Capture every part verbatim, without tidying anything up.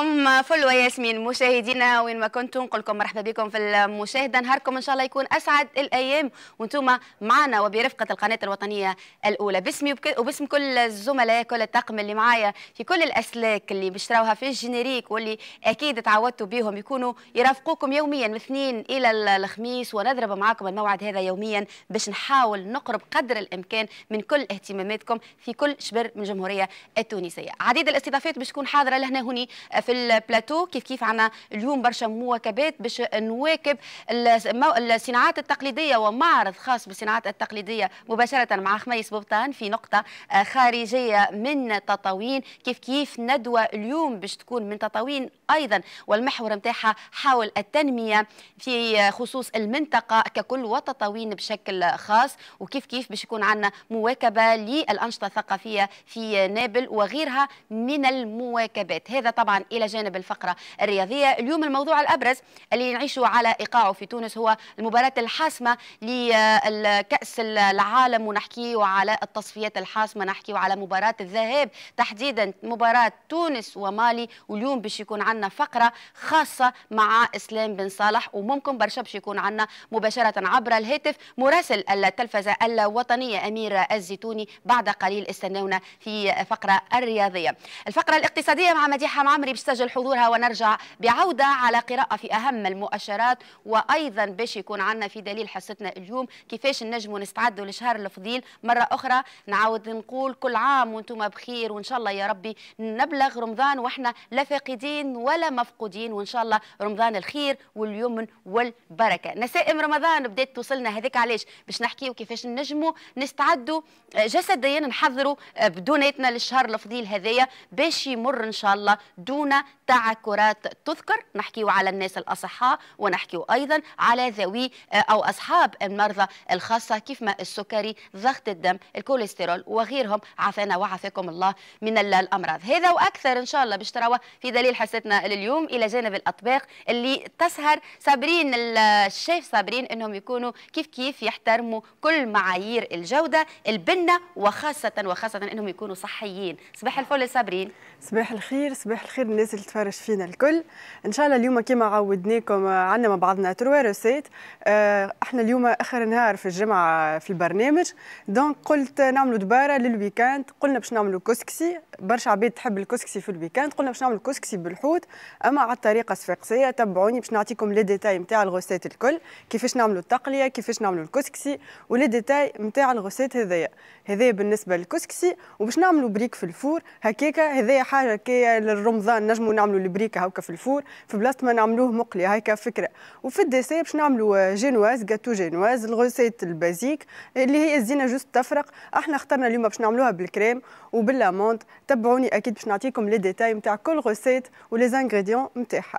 عليكم فل وياسمين مشاهدينا وين ما كنتم، نقول لكم مرحبا بكم في المشاهده. نهاركم ان شاء الله يكون اسعد الايام وانتم معنا وبرفقه القناه الوطنيه الاولى. باسمي وباسم كل الزملاء، كل الطاقم اللي معايا في كل الاسلاك اللي بشتراوها في الجينيريك واللي اكيد تعودتوا بيهم يكونوا يرافقوكم يوميا من الاثنين الى الخميس، ونضرب معاكم الموعد هذا يوميا باش نحاول نقرب قدر الامكان من كل اهتماماتكم في كل شبر من الجمهوريه التونسيه. عديد الاستضافات باش تكون حاضره لهنا هوني في البلاتو، كيف كيف عنا اليوم برشا مواكبات باش نواكب الصناعات التقليديه ومعرض خاص بالصناعات التقليديه مباشره مع خميس بوطان في نقطه خارجيه من تطاوين. كيف كيف ندوه اليوم باش تكون من تطاوين ايضا، والمحور نتاعها حول التنميه في خصوص المنطقه ككل وتطاوين بشكل خاص، وكيف كيف باش يكون عندنا مواكبه للانشطه الثقافيه في نابل وغيرها من المواكبات. هذا طبعا الى جانب الفقره الرياضيه. اليوم الموضوع الابرز اللي نعيشه على ايقاعه في تونس هو المباراه الحاسمه لكاس العالم، ونحكيه على التصفيات الحاسمه، نحكيه على مباراه الذهاب تحديدا مباراه تونس ومالي. واليوم باش يكون عندنا فقره خاصه مع اسلام بن صالح، وممكن برشا باش يكون عندنا مباشره عبر الهاتف مراسل التلفزه الوطنيه امير الزيتوني. بعد قليل استناونا في فقره الرياضيه. الفقره الاقتصاديه مع مديحة معامري باش تسجل حضورها، ونرجع بعودة على قراءة في أهم المؤشرات، وأيضا باش يكون عنا في دليل حصتنا اليوم كيفاش نجموا نستعدوا لشهر الفضيل. مرة أخرى نعاود نقول كل عام وانتم بخير، وإن شاء الله يا ربي نبلغ رمضان وإحنا لا فاقدين ولا مفقودين، وإن شاء الله رمضان الخير واليمن والبركة. نسائم رمضان بدات توصلنا، هذيك علاش باش نحكيوا كيفاش نجموا نستعدوا جسديا، نحضروا بدوناتنا للشهر الفضيل هذايا باش يمر إن شاء الله دون تعكرات تذكر. نحكيو على الناس الأصحاء، ونحكيو أيضا على ذوي أو أصحاب المرضى الخاصة كيفما السكري، ضغط الدم، الكوليسترول وغيرهم، عافانا وعافاكم الله من الأمراض. هذا وأكثر إن شاء الله باش تراوه في دليل حصتنا لليوم. إلى جانب الأطباق اللي تسهر صابرين الشيف صابرين أنهم يكونوا كيف كيف يحترموا كل معايير الجودة البنة، وخاصة وخاصة أنهم يكونوا صحيين. صباح الفل صابرين. صباح الخير، صباح الخير الناس اللي تفرج فينا الكل. ان شاء الله اليوم كما عودناكم عندنا مع بعضنا تروا روسيت. احنا اليوم اخر نهار في الجمعه في البرنامج، دونك قلت نعملوا دباره للويكاند. قلنا باش نعملوا كسكسي، برشا عباد تحب الكسكسي في الويكاند، قلنا باش نعملوا كسكسي بالحوت اما على الطريقه الصفاقسيه. تبعوني باش نعطيكم لي ديتاي نتاع الغوسيت الكل، كيفاش نعملوا التقليه، كيفاش نعملوا الكسكسي، ولي ديتاي نتاع الغوسيت هذايا. هذايا بالنسبه للكسكسي. وباش نعملوا بريك في الفور هكاكا، هذايا حاجه كي للرمضان نجموا نعملوا البريكه هكا في الفور في بلاصه ما نعملوه مقلي، هكا فكره. وفي الديسير باش نعملوا جينواز، جاتو جينواز، الغوسيت البازيك اللي هي الزينه جوست تفرق. احنا اخترنا اليوم باش نعملوها بالكريم وباللاموند. تبعوني اكيد باش نعطيكم لي ديتاي نتاع كل غوسيت ولي زانغريديون نتاعها.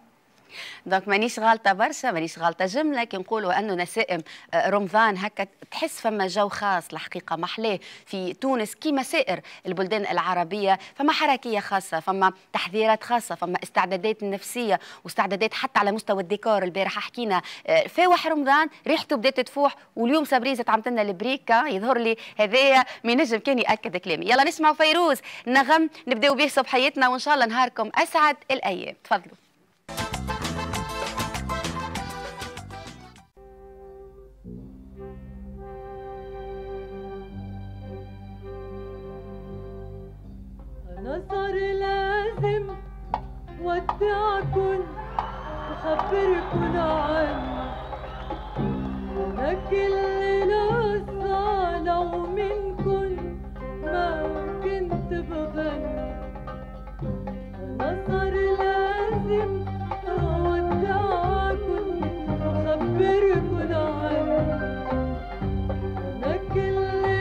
دونك مانيش غالطه برشا، مانيش غالطه جمله كي نقولوا انه نسائم رمضان هكا تحس فما جو خاص الحقيقه محلاه في تونس كيما سائر البلدان العربيه. فما حركيه خاصه، فما تحذيرات خاصه، فما استعدادات نفسيه واستعدادات حتى على مستوى الديكور. البارحه حكينا فاوح رمضان ريحته بدات تفوح، واليوم صابريزه عملت لنا البريكه. يظهر لي هذايا ما ينجم كان ياكد كلامي. يلا نسمعوا فيروز نغم نبداو به صبحيتنا، وان شاء الله نهاركم اسعد الايام. تفضلوا. نظر لازم ودعكن وخبركن عني، انا كل لحظه لو منكن ما كنت بغني. نظر لازم ودعكن وخبركن عني، انا كل لحظه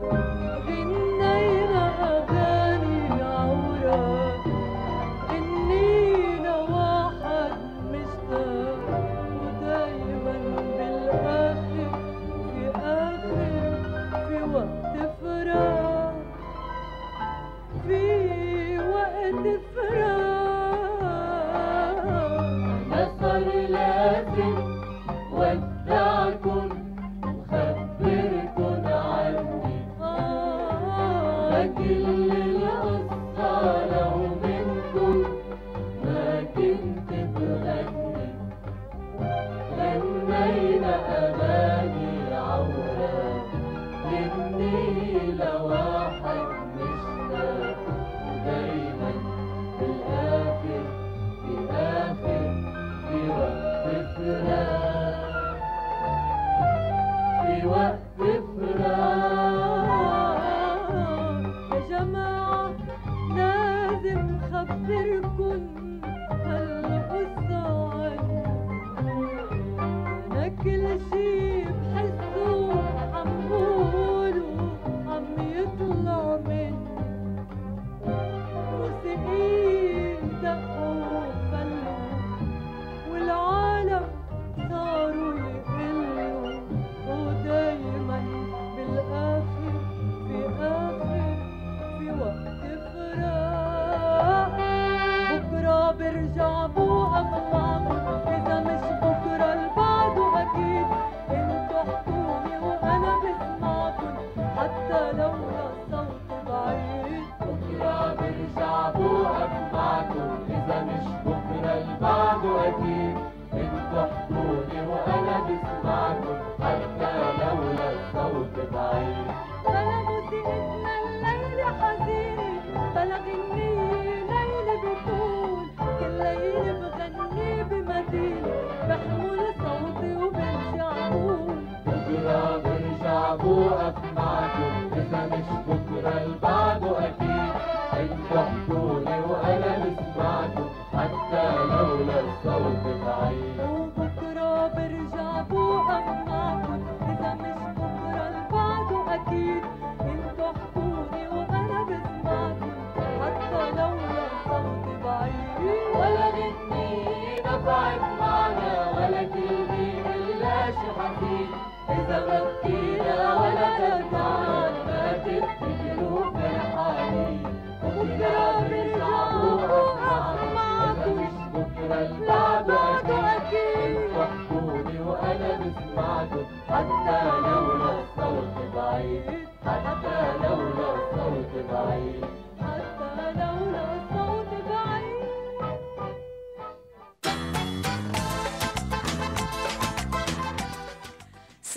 لو غنينا أغاني عورة إني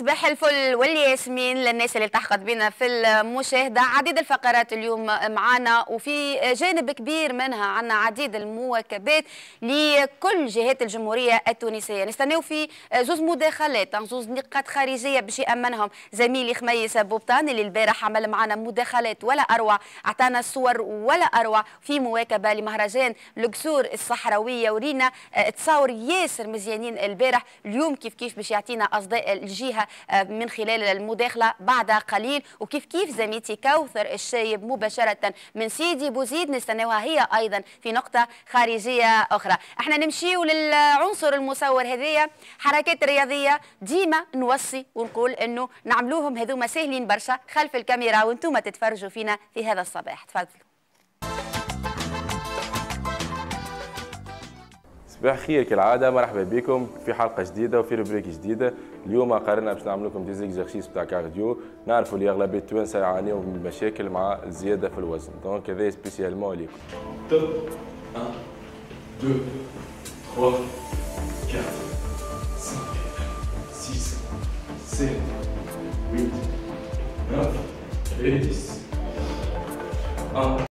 صباح الفل والياسمين للناس اللي التحقت بنا في المشاهدة. عديد الفقرات اليوم معانا وفي جانب كبير منها عنا عديد المواكبات لكل جهات الجمهورية التونسية. نستناو في زوز مداخلات، زوز نقاط خارجية باش يأمنهم زميلي خميس بوطان اللي البارح عمل معنا مداخلات ولا أروع، أعطانا الصور ولا أروع في مواكبة لمهرجان القصور الصحراوية ورينا تصاور ياسر مزيانين البارح. اليوم كيف كيف باش يعطينا أصداء الجهة من خلال المداخلة بعد قليل، وكيف كيف زميلتي كوثر الشايب مباشرة من سيدي بوزيد نستناوها هي أيضا في نقطة خارجية أخرى. احنا نمشيو للعنصر المصور هذية حركات رياضية، ديما نوصي ونقول أنه نعملوهم هذوما سهلين برشا خلف الكاميرا وانتوما تتفرجوا فينا في هذا الصباح. تفضلوا. صباح الخير كالعاده، مرحبا بكم في حلقه جديده وفي روبريك جديده. اليوم قررنا باش نعمل لكم دي زيكزارسيس تاع كارديو. نعرفوا اللي اغلبيه التوانسه يعانيوا من مشاكل مع الزياده في الوزن، دونك هذا سبيسيالمون عليكم. واحد اثنين ثلاثة أربعة خمسة ستة سبعة ثمانية تسعة عشرة واحد واحد صفر.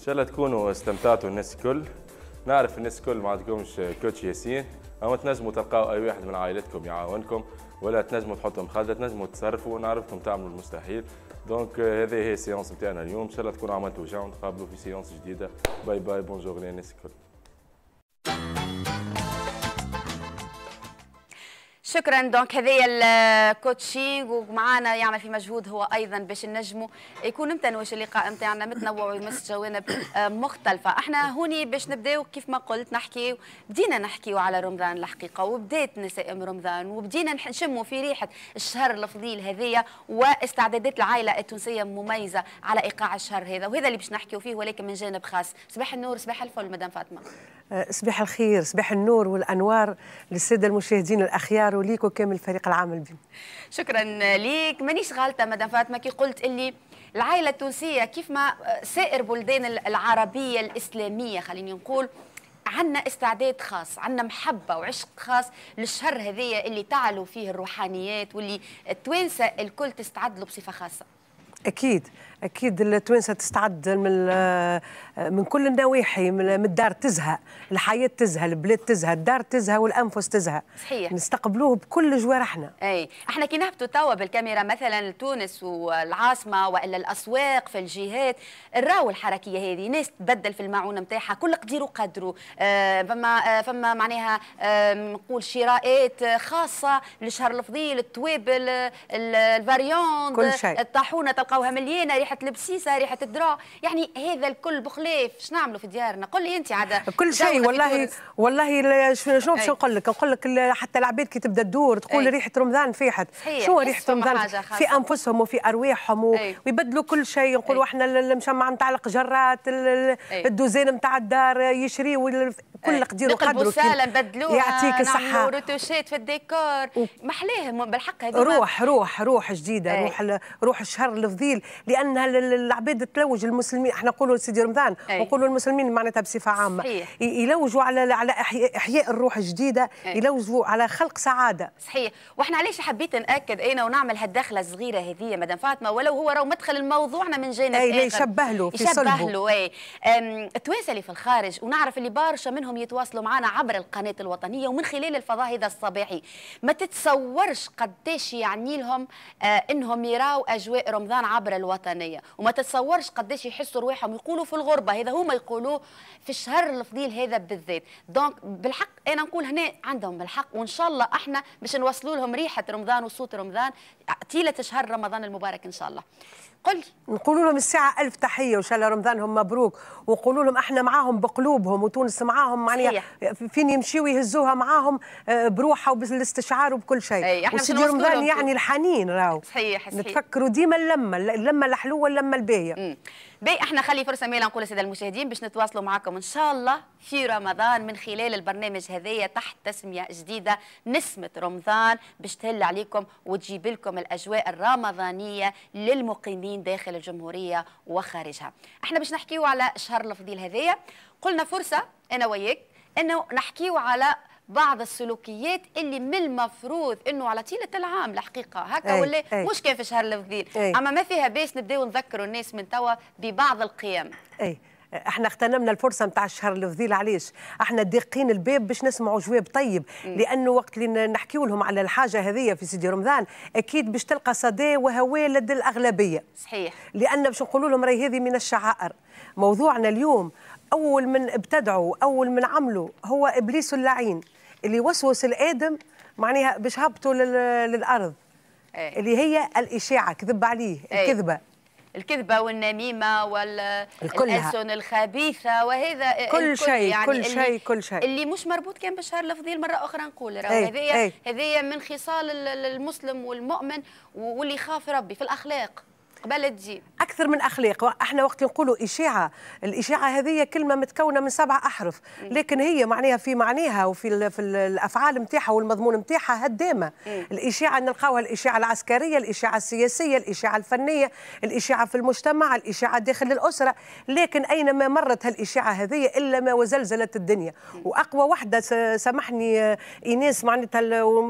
ان شاء الله تكونوا استمتعتوا الناس الكل. نعرف الناس الكل ما عندكمش كوتش ياسين، اما تنجموا تلقاو اي واحد من عائلتكم يعاونكم، ولا تنجموا تحطوا مخده، تنجموا تتصرفوا، نعرفكم تعملوا المستحيل. دونك هذه هي السيونس نتاعنا اليوم، ان شاء الله تكونوا عملتوا جو، نتقابلوا في سيونس جديده. باي باي، بونجور للناس الكل. شكرا. دونك هذايا الكوتشينغ، ومعانا يعمل في مجهود هو ايضا باش نجموا يكون متنوش اللقاء نتاعنا، متنوع ويمس جوانب مختلفه. احنا هوني باش نبداو كيف ما قلت نحكي، بدينا نحكيو على رمضان الحقيقه، وبدات نسائم رمضان، وبدينا نشموا في ريحه الشهر الفضيل هذايا، واستعدادات العائله التونسيه مميزه على ايقاع الشهر هذا، وهذا اللي باش نحكيو فيه ولكن من جانب خاص. صباح النور، صباح الفل مدام فاطمه. صباح الخير، صباح النور والانوار للساده المشاهدين الاخيار وليك وكامل الفريق العام بهم. شكرا ليك. مانيش غالطه مدام فاطمه كي قلت اللي العائله التونسيه كيف ما سائر بلدان العربيه الاسلاميه خليني نقول عندنا استعداد خاص، عندنا محبه وعشق خاص للشهر هذايا اللي تعلو فيه الروحانيات واللي التوانسه الكل تستعد له بصفه خاصه. اكيد اكيد التوانسه تستعد من من كل النواحي، من الدار تزهى، الحياه تزهى، البلاد تزهى، الدار تزهى، والانفس تزهى. صحيح، نستقبلوه بكل جوارحنا. اي احنا كي نهبطوا توا بالكاميرا مثلا لتونس والعاصمه والا الاسواق في الجهات نراو الحركيه هذه، ناس تبدل في المعونه نتاعها، كل قدير وقدره. آه فما فما معناها آه نقول شراءات خاصه لشهر الفضيل، التوابل، الفاريون، كل شيء، الطاحونه تلقاوها مليانه، ريحه البسيسه، ريحه الدراع، يعني هذا الكل بخلاف شنو نعملوا في ديارنا. قل لي انت عاد كل شيء. والله والله شنو باش نقول لك، نقول لك حتى العباد كي تبدا تدور تقول أي. ريحه رمضان فيحت. شو ريحه رمضان في انفسهم وفي ارواحهم و... ويبدلوا كل شيء. نقولوا احنا المشمع نتاع القجرات، الدوزين نتاع الدار يشريوا كل قدير وقدره، يعطيك الصحه، روتوشات في الديكور و... محلاهم بالحق. هذه روح روح روح جديده، أي. روح ال... روح الشهر الفضيل، لانها العباد تلوج المسلمين، احنا نقولوا سيدي رمضان ونقولوا المسلمين معناتها بصفه عامه. صحيح. يلوجوا على على احياء الروح الجديده، يلوجوا على خلق سعاده. صحيح. واحنا علاش حبيت ناكد انا ونعمل هالدخله الصغيره هذه مدام فاطمه، ولو هو راهو مدخل لموضوعنا من جانب اخر، اي يشبه له في صلبه، يشبه له اي التوانسه اللي في الخارج، ونعرف اللي بارشا منهم يتواصلوا معنا عبر القناه الوطنيه ومن خلال الفضاء هذا الصباحي. ما تتصورش قداش يعني لهم آه انهم يراو اجواء رمضان عبر الوطنيه، وما تتصورش قداش يحسوا رواحهم يقولوا في الغربه، هذا هما يقولوه في الشهر الفضيل هذا بالذات. دونك بالحق انا نقول هنا عندهم الحق، وان شاء الله احنا باش نوصلوا لهم ريحه رمضان وصوت رمضان طيله شهر رمضان المبارك ان شاء الله. قل نقولوا لهم الساعه ألف تحيه، وان شاء الله رمضانهم مبروك، ونقولوا لهم احنا معاهم بقلوبهم، وتونس معاهم معناها فين يمشيوا يهزوها معاهم بروحها وبالاستشعار وبكل شيء. وسيدي رمضان يعني الحنين راهو. صحيح صحيح، نتفكروا ديما اللمه، اللمه الحلوه، اللمه الباهيه. باهي، احنا خلي فرصه مالا نقول للساده المشاهدين باش نتواصلوا معكم ان شاء الله في رمضان من خلال البرنامج هذايا تحت تسميه جديده، نسمه رمضان، باش تهل عليكم وتجيب لكم الاجواء الرمضانيه للمقيمين داخل الجمهوريه وخارجها. احنا باش نحكيو على شهر الفضيل هذايا، قلنا فرصه انا وياك انه نحكيو على بعض السلوكيات اللي من المفروض انه على طيله العام الحقيقه هكا أي ولا أي مش كان في شهر الفضيل، اما ما فيها باس نبداو نذكروا الناس من توا ببعض القيم. اي احنا اغتنمنا الفرصه نتاع الشهر الفضيل، علاش؟ احنا داقين الباب باش نسمعوا جواب طيب، لانه وقت اللي نحكيو لهم على الحاجه هذه في سيدي رمضان اكيد باش تلقى صدى وهواء لدى الاغلبيه. صحيح، لان باش نقولوا لهم راهي هذه من الشعائر. موضوعنا اليوم اول من ابتدعوا اول من عملوا هو ابليس اللعين اللي وسوس الادم معناها باش هبطوا للارض، أي. اللي هي الاشاعه، كذب عليه، أي. الكذبه الكذبه والنميمه والألسن الخبيثه، وهذا كل شيء يعني كل شيء كل شيء اللي مش مربوط كان بالشهر الفضيل. مره اخرى نقول راهو هذه هذه من خصال المسلم والمؤمن واللي يخاف ربي في الاخلاق قبل تجي اكثر من اخلاق. احنا وقت نقولوا اشاعه، الاشاعه هذه كلمه متكونه من سبع احرف، لكن هي معناها في معناها وفي في الافعال نتاعها والمضمون نتاعها هدامه. الاشاعه نلقاوها الاشاعه العسكريه، الاشاعه السياسيه، الاشاعه الفنيه، الاشاعه في المجتمع، الاشاعه داخل الاسره، لكن اينما مرت هالاشاعه هذه الا ما وزلزلت الدنيا. واقوى وحده سامحني ايناس معناتها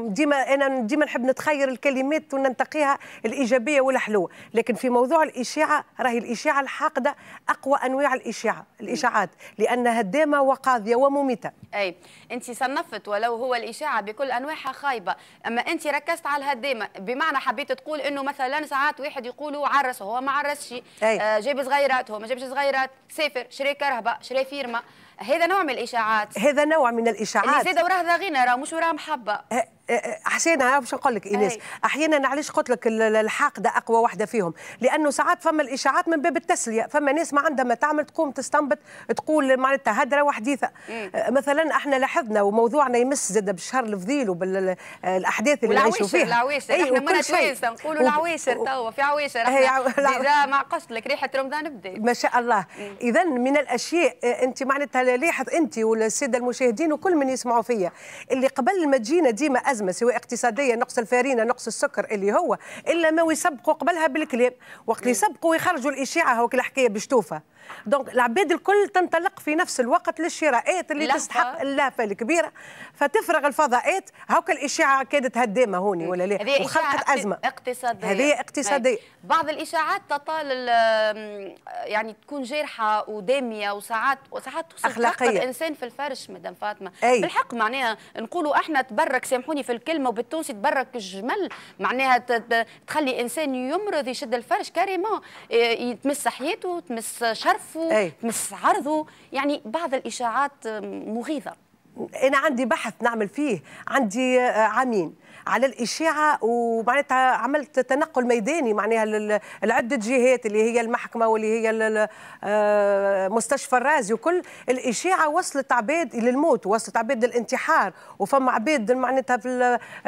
ديما انا ديما نحب نتخير الكلمات وننتقيها الايجابيه والحلوه، لكن في موضوع الإشاعة، راهي الإشاعة الحاقدة أقوى أنواع الإشاعة الإشاعات لأنها هدامة وقاضية ومميتة. أي أنت صنفت ولو هو الإشاعة بكل أنواعها خايبة، أما أنت ركزت على الهدامة، بمعنى حبيت تقول أنه مثلا ساعات واحد يقولوا عرس وهو ما عرسش، آه جاب صغيرات هو ما جابش صغيرات، سافر شري كرهبة شري فيرما، هذا نوع من الإشاعات، هذا نوع من الإشاعات اللي زاد وراه ضاغينا راه مش وراه محبة. حسينا باش نقول لك ايناس احيانا علاش قلت لك الحاقده اقوى واحده فيهم، لانه ساعات فما الاشاعات من باب التسليه، فما ناس ما عندها ما تعمل تقوم تستنبط تقول معناتها هدره وحديثه. مثلا احنا لاحظنا وموضوعنا يمس زاد بالشهر الفضيل وبالاحداث اللي نعيشوا فيها العواشر، احنا منا تويسه نقولوا العواشر توا في عواشر اذا ما قصت لك ريحه رمضان بدات ما شاء الله. اذا من الاشياء انت معناتها لاحظ انت والساده المشاهدين وكل من يسمعوا فيا اللي قبل ما تجينا ديما أزمة سواء اقتصادية نقص الفارينة نقص السكر اللي هو إلا ما يسبقوا قبلها بالكلام، وقت يسبقوا يخرجوا الإشاعة هو الحكاية بشتوفة. دونك العباد الكل تنطلق في نفس الوقت للشراءات اللي لحفة. تستحق اللهفة الكبيرة فتفرغ الفضاءات، هاوك الإشاعة كادت هدامة هوني ولا ليه وخلقت أزمة اقتصادية. هذه اقتصادية. بعض الإشاعات تطال يعني تكون جارحة ودامية وساعات وساعات أخلاقية الإنسان في الفرش مدام فاطمة. أي. بالحق معناها نقولوا احنا تبرك سامحوني في الكلمة وبالتونسي تبرك الجمل، معناها تخلي إنسان يمرض يشد الفرش كاريمون، تمس حياته تمس شرف مس عرضه، يعني بعض الإشاعات مغيظة. أنا عندي بحث نعمل فيه، عندي عامين على الإشاعة ومعناتها عملت تنقل ميداني معناها لعدة جهات اللي هي المحكمة واللي هي مستشفى الرازي وكل الإشاعة وصلت عباد للموت وصلت عباد للانتحار، وفما عباد معناتها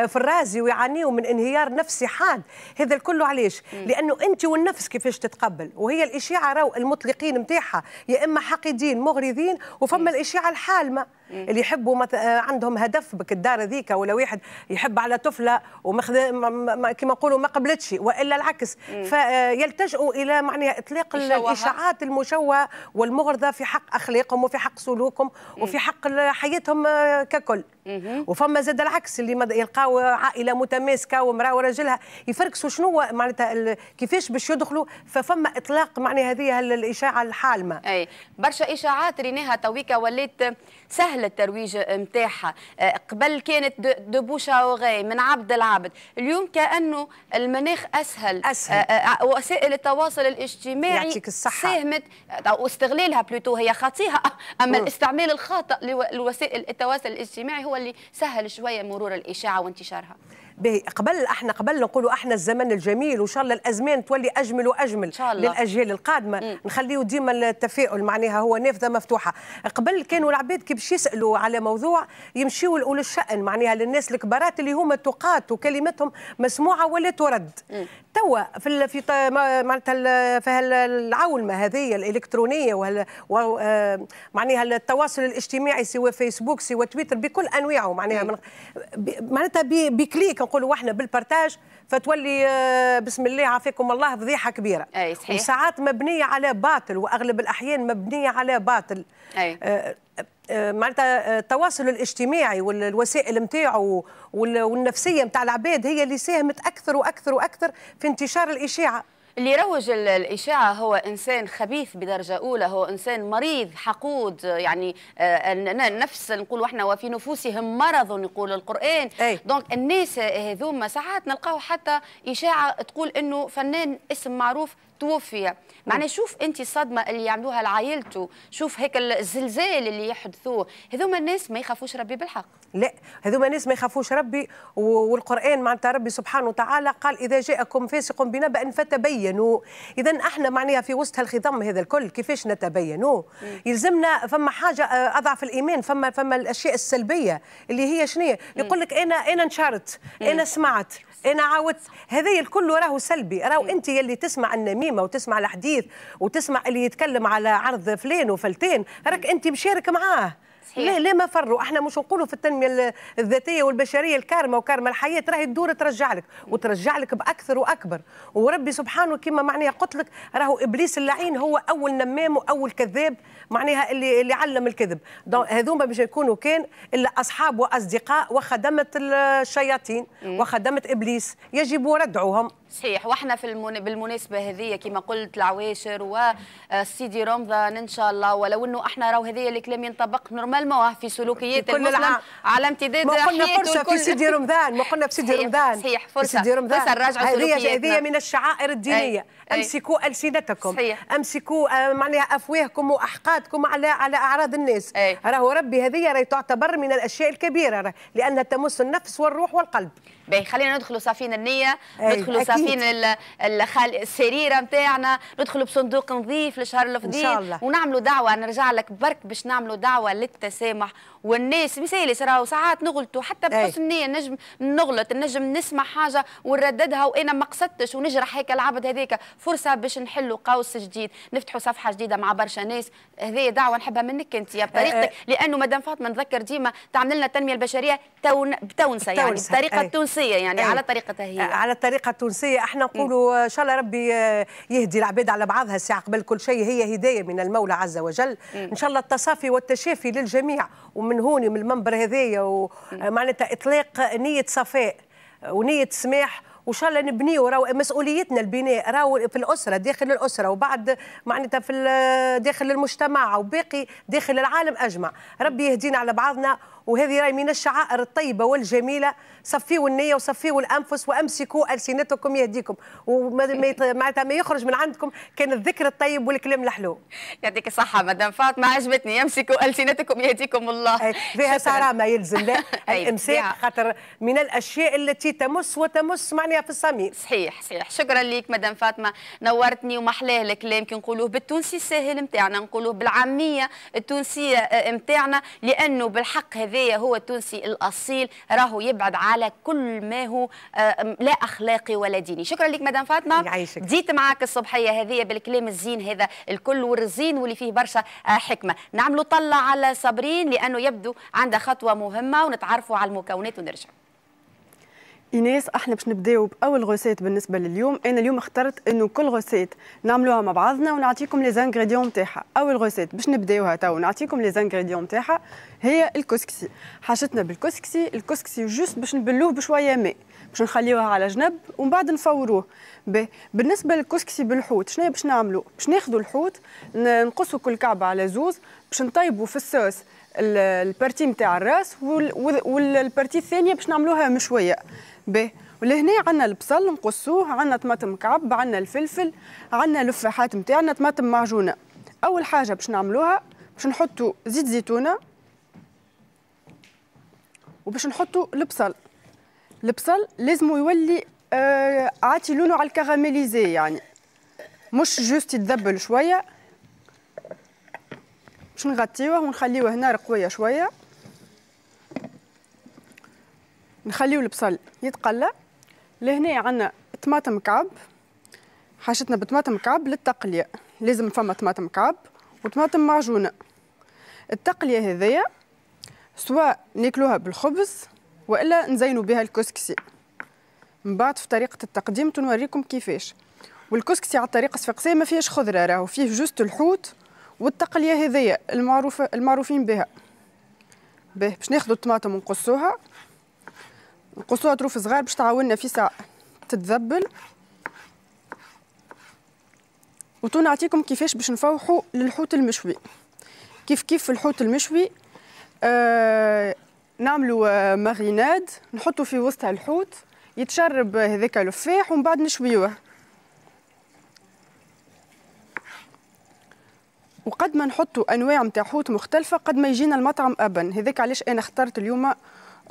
في الرازي ويعانيوا من انهيار نفسي حاد. هذا الكل علاش؟ لأنه أنت والنفس كيفاش تتقبل، وهي الإشاعة راهو المطلقين نتاعها يا إما حقدين مغرضين، وفما الإشاعة الحالمة اللي يحبوا مثلا عندهم هدف بك الدار هذيك ولا واحد يحب على طفله ومخذ كما نقولوا ما قبلتش والا العكس، فيلتجؤوا الى معناها اطلاق الاشاعات المشوهه والمغرضه في حق اخلاقهم وفي حق سلوكهم وفي حق حياتهم ككل. وفما زاد العكس اللي يلقاو عائله متماسكه ومراه وراجلها يفركسوا شنو معناتها كيفاش باش يدخلوا، ففما اطلاق معناها هذه الاشاعه الحالمه. اي برشا اشاعات ريناها تويكا ولات سهله الترويج نتاعها، قبل كانت دو بوشا وغاي من عبد العبد، اليوم كأنه المناخ أسهل, أسهل. وسائل التواصل الاجتماعي ساهمت أو استغلالها بلوتو هي خاطئة، أما الاستعمال الخاطئ لوسائل التواصل الاجتماعي هو اللي سهل شوية مرور الإشاعة وانتشارها. قبل احنا قبل نقولوا احنا الزمن الجميل وان شاء الله الازمان تولي اجمل واجمل إن شاء الله. للاجيال القادمه نخليوا ديما التفاؤل معناها هو نافذه مفتوحه. قبل كانوا العباد كي باش يسالوا على موضوع يمشيوا لاولي الشان معناها للناس الكبارات اللي هما تقات وكلمتهم مسموعه ولا ترد. توا في في معناتها في العولمه هذه الالكترونيه ومعناها التواصل الاجتماعي سواء فيسبوك سواء تويتر بكل انواعه معناها معناتها بكليك نقولوا احنا بالبارتاج فتولي بسم الله عافاكم الله فضيحه كبيره. اي صحيح. وساعات مبنيه على باطل واغلب الاحيان مبنيه على باطل. اي آه معناتها التواصل الاجتماعي والوسائل نتاعو والنفسيه نتاع العباد هي اللي ساهمت اكثر واكثر واكثر في انتشار الاشاعه. اللي يروج الإشاعة هو إنسان خبيث بدرجة أولى، هو إنسان مريض حقود، يعني نفس نقولوا احنا وفي نفوسهم مرض يقول القرآن. أي. دونك الناس هذوما ساعات نلقاو حتى إشاعة تقول إنه فنان اسم معروف توفي، معناها شوف انت الصدمه اللي يعملوها لعائلته، شوف هيك الزلزال اللي يحدثوه، هذوما الناس ما يخافوش ربي بالحق. لا، هذوما الناس ما يخافوش ربي، والقرآن معناتها ربي سبحانه وتعالى قال إذا جاءكم فاسق بنبأ فتبينوا، إذا احنا معناها في وسط هالخضم هذا الكل كيفاش نتبينوا؟ يلزمنا فما حاجه اضعف الايمان، فما فما الاشياء السلبيه اللي هي شنو؟ يقول لك انا انا نشرت، انا سمعت، انا عاودت، هذايا الكل راهو سلبي، راهو انت يلي تسمع النميمه وتسمع الحديث وتسمع اللي يتكلم على عرض فلان وفلتين راك انت مشارك معاه. لا لا ما فروا احنا مش نقولوا في التنميه الذاتيه والبشريه الكارمه وكارمه الحياه راهي تدور ترجع لك وترجع لك باكثر واكبر، وربي سبحانه كما معناها قلت لك راهو ابليس اللعين هو اول نمام واول كذاب معناها اللي اللي علم الكذب، هذوما باش يكونوا كان الا اصحاب واصدقاء وخدمه الشياطين وخدمه ابليس يجب ردعهم. صحيح. واحنا في المن... بالمناسبه هذه كما قلت العواشر والسيدي رمضان ان شاء الله، ولو انه احنا راهو هذايا الكلام ينطبق نورمالمون في سلوكيات المسلم على امتداد حياته. ما قلنا فرصه في سيدي رمضان، ما قلنا في سيدي رمضان، صحيح فرصه هذه هذه من الشعائر الدينيه. أي. امسكوا السنتكم، صحيح. امسكوا معناها افواهكم واحقادكم على على اعراض الناس. راهو ربي هذه راهي تعتبر من الاشياء الكبيره لانها تمس النفس والروح والقلب. باهي خلينا ندخلوا صافين النيه، ندخلوا صافين السريره نتاعنا، ندخلوا بصندوق نظيف لشهر الفضيل ونعملوا دعوه. نرجع لك برك باش نعملوا دعوه للتسامح والناس مثالي. راهو ساعات نغلطوا حتى بحسن نيه، نجم نغلط، نجم نسمع حاجه ونرددها وانا ما قصدتش ونجرح هيك العبد هذاك. فرصه باش نحلوا قوس جديد، نفتحوا صفحه جديده مع برشا ناس. هذه دعوه نحبها منك انت بطريقتك، لانه مدام فاطمه نذكر ديما تعمل لنا التنميه البشريه بتونسه، يعني بطريقه تونسيه، يعني أي. على طريقتها هي، على الطريقه التونسيه. احنا نقولوا ان شاء الله ربي يهدي العباد على بعضها الساعه. قبل كل شيء هي هدايه من المولى عز وجل، م. ان شاء الله التصافي والتشافي للجميع. ومن هوني من المنبر هذايا ومعناتها اطلاق نيه صفاء ونيه سماح، وان شاء الله نبنيو. راهو مسؤوليتنا البناء، راهو في الاسره، داخل الاسره، وبعد معناتها في داخل المجتمع، وباقي داخل العالم اجمع. ربي يهدينا على بعضنا، وهذه راهي من الشعائر الطيبه والجميله. صفيوا النيه وصفيوا الانفس وامسكوا السنتكم يهديكم، ومعناتها ما يخرج من عندكم كان الذكر الطيب والكلام الحلو. يعطيك الصحه مدام فاطمه، عجبتني. امسكوا السنتكم يهديكم الله، فيها صرامه يلزم لا الامساك، خاطر من الاشياء التي تمس وتمس معناها في الصميم. صحيح صحيح. شكرا لك مدام فاطمه، نورتني. ومحلاه الكلام كي نقولوه بالتونسي الساهل نتاعنا، نقولوه بالعاميه التونسيه نتاعنا، لانه بالحق هذا هو التونسي الاصيل راهو يبعد على كل ما هو لا اخلاقي ولا ديني. شكرا لك مدام فاطمه، بديت معاك الصبحيه هذه بالكلام الزين هذا الكل والرزين واللي فيه برشا حكمه. نعملوا طلع على صابرين لانه يبدو عندها خطوه مهمه، ونتعرفوا على المكونات ونرجع. إيناس احنا باش نبداو باول غوسيت بالنسبه لليوم. انا اليوم اخترت انه كل غوسيت نعملوها مع بعضنا ونعطيكم لي زانغريديون نتاعها. اول غوسيت باش نبداوها تو نعطيكم لي زانغريديون نتاعها هي الكسكسي. حاجتنا بالكسكسي، الكسكسي جوست باش نبلوه بشويه ماء، باش نخليوها على جنب ومن بعد نفوروه. بالنسبه للكسكسي بالحوت شنو باش نعملو؟ باش ناخذوا الحوت نقصوا كل كعبه على زوز، باش نطيبوا في الصوص البارتي نتاع الراس والبارتي الثانيه باش نعملوها مشويه. باهي ولهنا عندنا البصل نقصوه، عندنا طماطم مكعب، عندنا الفلفل، عندنا الفاحات نتاعنا طماطم معجونه. اول حاجه باش نعملوها باش نحطوا زيت زيتونه وباش نحطوا البصل. البصل لازم يولي آه عاطي لونه على الكراميليزي، يعني مش جوست يتذبل شويه، باش نغطيوه ونخليوه نار قويه شويه، نخليو البصل يتقلى. لهنا عندنا طماطم مكعب، حاجتنا بطماطم مكعب للتقليه، لازم فما طماطم مكعب وطماطم معجونه. التقليه هذيا سواء ناكلوها بالخبز والا نزينوا بها الكسكسي. من بعد في طريقه التقديم تنوريكم كيفاش. والكسكسي على الطريقه الصفاقسيه ما فيهش خضره، راهو فيه جوست الحوت والتقليه هذيا المعروفه المعروفين بها. باهي باش ناخذوا الطماطم ونقصوها، نقصوها طروف صغار باش تعاوننا في ساعه تتذبل. وتو نعطيكم كيفاش باش نفوحوا للحوت المشوي. كيف كيف في الحوت المشوي آه نعملوا ماريناد، نحطوا في وسطها الحوت يتشرب هذاك لفاح ومن بعد نشويوه. وقد ما نحطوا انواع نتاع حوت مختلفه قد ما يجينا المطعم ابن. هذاك علاش انا اخترت اليوم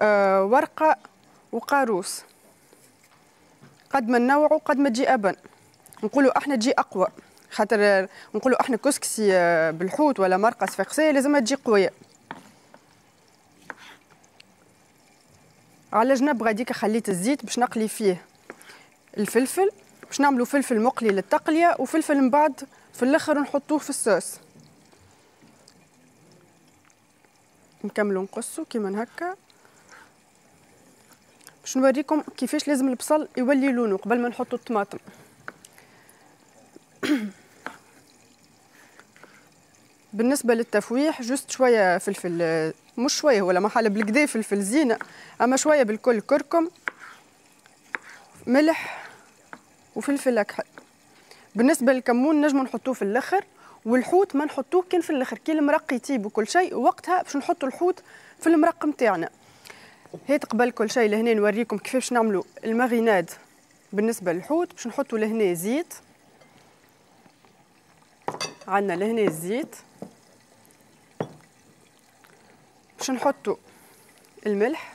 آه ورقه وقاروس، قد ما ننوعوا قد ما تجي ابن. نقولوا احنا تجي اقوى، خاطر نقولوا احنا كسكسي بالحوت ولا مرقه صفاقسيه لازمها تجي قويه. على جنب غاديك خليت الزيت باش نقلي فيه الفلفل، باش نعملوا فلفل مقلي للتقليه وفلفل من بعد في الاخر نحطوه في الصوص. نكملوا نقصوا كيما هكا باش نوريكم كيفاش لازم البصل يولي لونه قبل ما نحطوا الطماطم. بالنسبه للتفويح جوست شويه فلفل، مش شويه ولا محل بالكدا فلفل زينه، اما شويه بالكل كركم، ملح وفلفل اكحل. بالنسبه للكمون نجمو نحطوه في الاخر، والحوت ما نحطوه كان في الاخر، كي المرق يطيب وكل شيء وقتها باش نحطوا الحوت في المرق نتاعنا. هات قبل كل شيء لهنا نوريكم كيفاش نعملوا الماريناد بالنسبه للحوت. باش نحطوا لهنا زيت، عندنا لهنا الزيت، باش نحطوا الملح،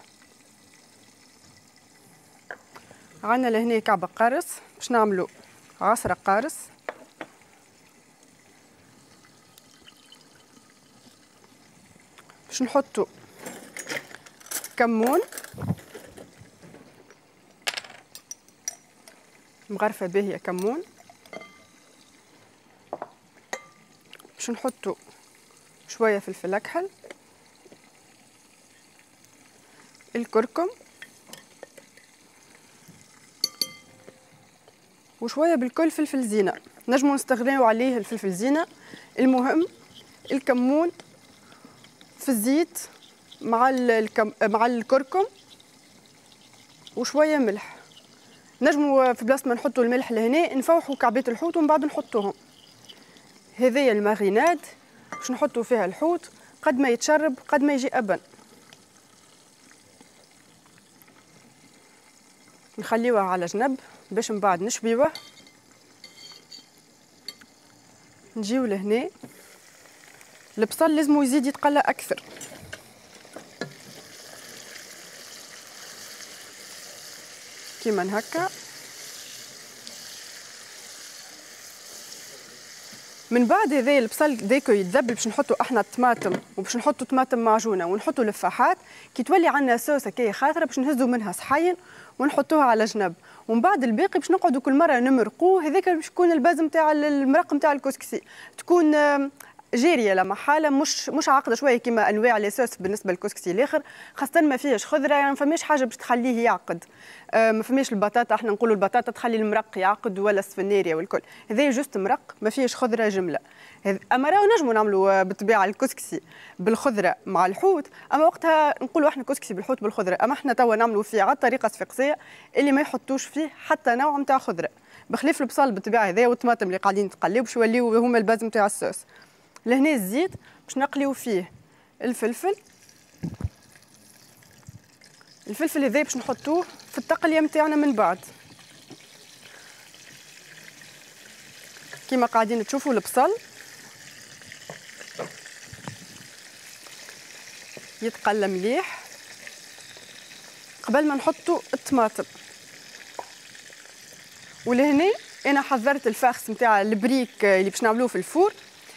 عندنا لهنا كعبه قارص باش نعملوا عصره قارص، باش نحطوا كمون مغرفه باهيه كمون، باش نحطوا شويه فلفل اكحل، الكركم وشويه بالكل فلفل زينه، نجمو نستغناو عليه الفلفل زينه. المهم الكمون في الزيت مع الكم... مع الكركم وشويه ملح. نجمو في بلاصه ما نحطوا الملح لهنا نفوحوا كعبات الحوت ومن بعد نحطوهم. هذايا الماريناد باش نحطوا فيها الحوت، قد ما يتشرب قد ما يجي أبن، نخليوها على جنب باش من بعد نشبيوه. نجيو لهنا البصل لازمو يزيد يتقلى اكثر، كيما هكا. من بعد هذا البصل ديكو يتذبل باش نحطوا احنا الطماطم، وباش نحطوا طماطم معجونه ونحطوا لفاحات. كي تولي عندنا صوصه كي خاطره باش نهزوا منها صحين ونحطوها على جنب، ومن بعد الباقي باش نقعدوا كل مره نمرقوه. هذاك باش يكون الباز نتاع المرق نتاع الكسكسي، تكون جاريه لا محاله، مش مش عاقده شويه كيما انواع الصوص بالنسبه للكسكسي الاخر، خاصه ما فيهاش خضره، يعني ما فماش حاجه باش تخليه يعقد. آه ما فماش البطاطا، احنا نقولوا البطاطا تخلي المرق يعقد ولا السفناريا والكل، هذا جوست مرق ما فيهش خضره جمله. اما راهو نجموا نعملوا بالطبيعه الكسكسي بالخضره مع الحوت، اما وقتها نقولوا احنا كسكسي بالحوت بالخضره، اما احنا توا نعملوا فيه على طريقه صفاقسيه اللي ما يحطوش فيه حتى نوع نتاع خضره، بخلاف البصل بالطبيعه هذا والطماطم اللي قاعدين يتقليو باش يوليو هما الباز نتاع الصوص. لهنا الزيت باش نقليو فيه الفلفل، الفلفل هذا باش نحطوه في التقليه نتاعنا من بعد. كيما قاعدين تشوفوا البصل يتقلى مليح قبل ما نحطوا الطماطم. ولهنا انا حضرت الفاخس نتاع البريك اللي باش نعملوه في الفور،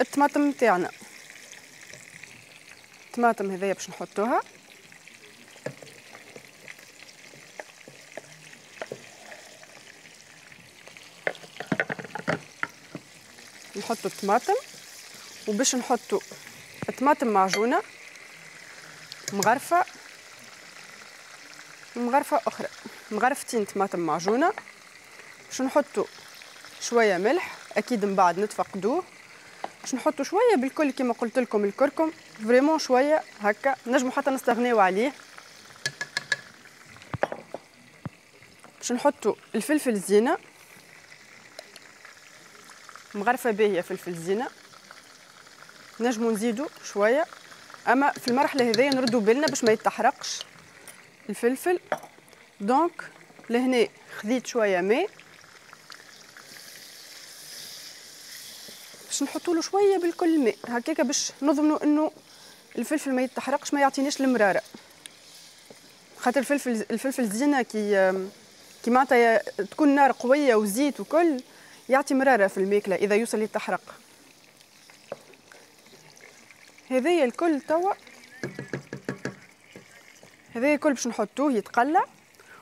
الطماطم نتاعنا، الطماطم هذيا باش نحطوها نحطوا الطماطم. وباش نحطوا الطماطم معجونه مغرفه ومغرفه اخرى، مغرفتين طماطم معجونه، باش نحطوا شويه ملح اكيد من بعد نتفقدوه، باش نحطوا شويه بالكل كما قلت لكم الكركم، فريمون شويه هكا نجموا حتى نستغناو عليه. باش نحطوا الفلفل الزينه مغرفه باهيه فلفل زينه، نجموا نزيدوا شويه، اما في المرحله هذيا نردوا بالنا باش ما يتحرقش الفلفل. دونك لهنا خذيت شويه ماء باش نحطوا له شويه بالكل ماء هكاك باش نضمنوا انه الفلفل ما يتحرقش ما يعطينيش المراره، خاطر الفلفل الفلفل الزينه كي كي معناتها تكون نار قويه وزيت وكل يعطي مراره في الماكله اذا يوصل يتحرق. هذايا الكل توا هذايا الكل باش نحطوه يتقلى،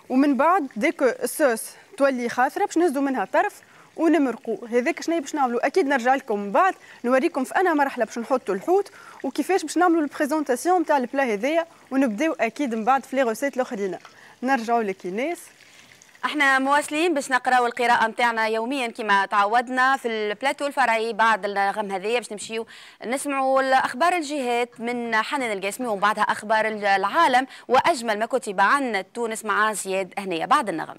ومن بعد ديك الصوص تولي خاثره باش نهزوا منها طرف ونمرقوا. هذاك شنو باش نعملوا؟ اكيد نرجع لكم من بعد نوريكم في انا مرحله باش نحطوا الحوت وكيفاش باش نعملوا البريزونطاسيون نتاع البلا هذايا، ونبداو اكيد من بعد في لي ريسيت الاخرين. نرجعوا لك ناس، احنا مواصلين باش نقراو القراءه نتاعنا يوميا كما تعودنا في البلاتو الفرعي. بعد الغم هذايا باش نمشيو نسمعوا الاخبار الجهات من حنان القاسمي، ومن بعدها اخبار العالم واجمل ما كتب عن تونس مع زياد هنية بعد النغم.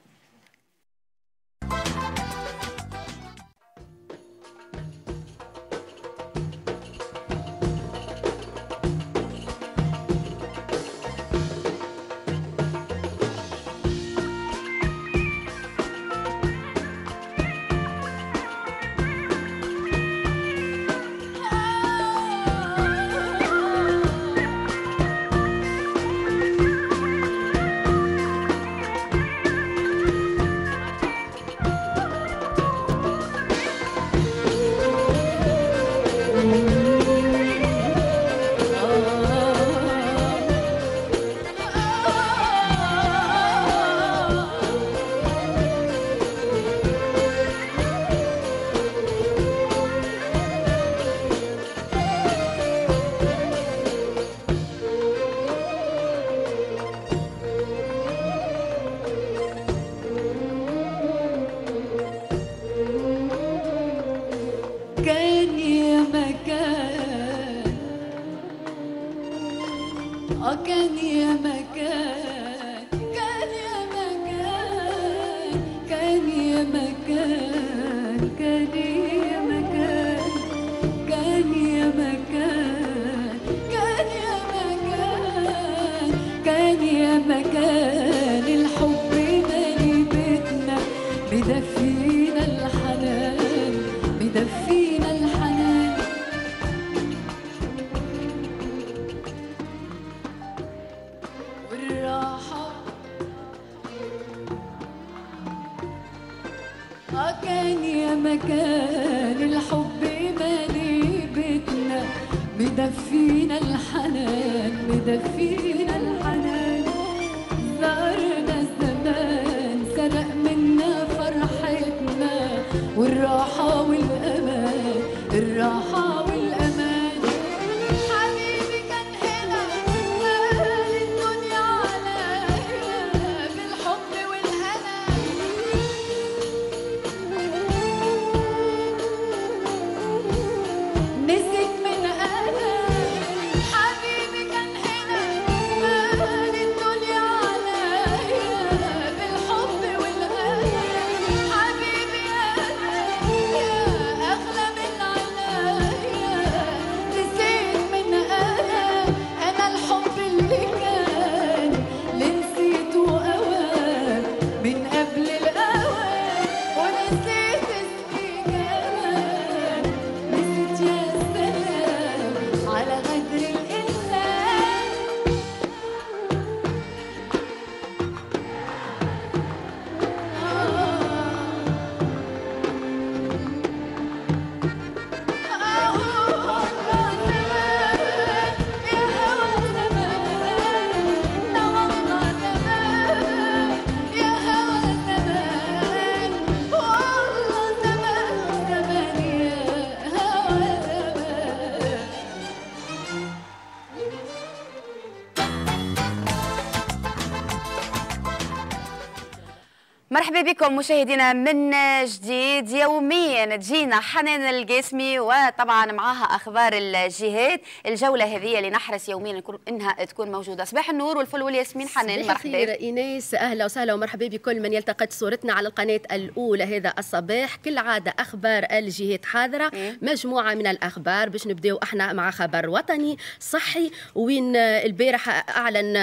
مرحبا بكم مشاهدينا من جديد. يوميا تجينا حنان القاسمي وطبعا معاها اخبار الجهات. الجوله هذه اللي نحرص يوميا انها تكون موجوده. صباح النور والفل والياسمين حنان. مرحبا بك ايناس، اهلا وسهلا ومرحبا بكل من يلتقط صورتنا على القناه الاولى هذا الصباح. كالعاده اخبار الجهات حاضره، مجموعه من الاخبار باش نبداو احنا مع خبر وطني صحي، وين البارحه اعلن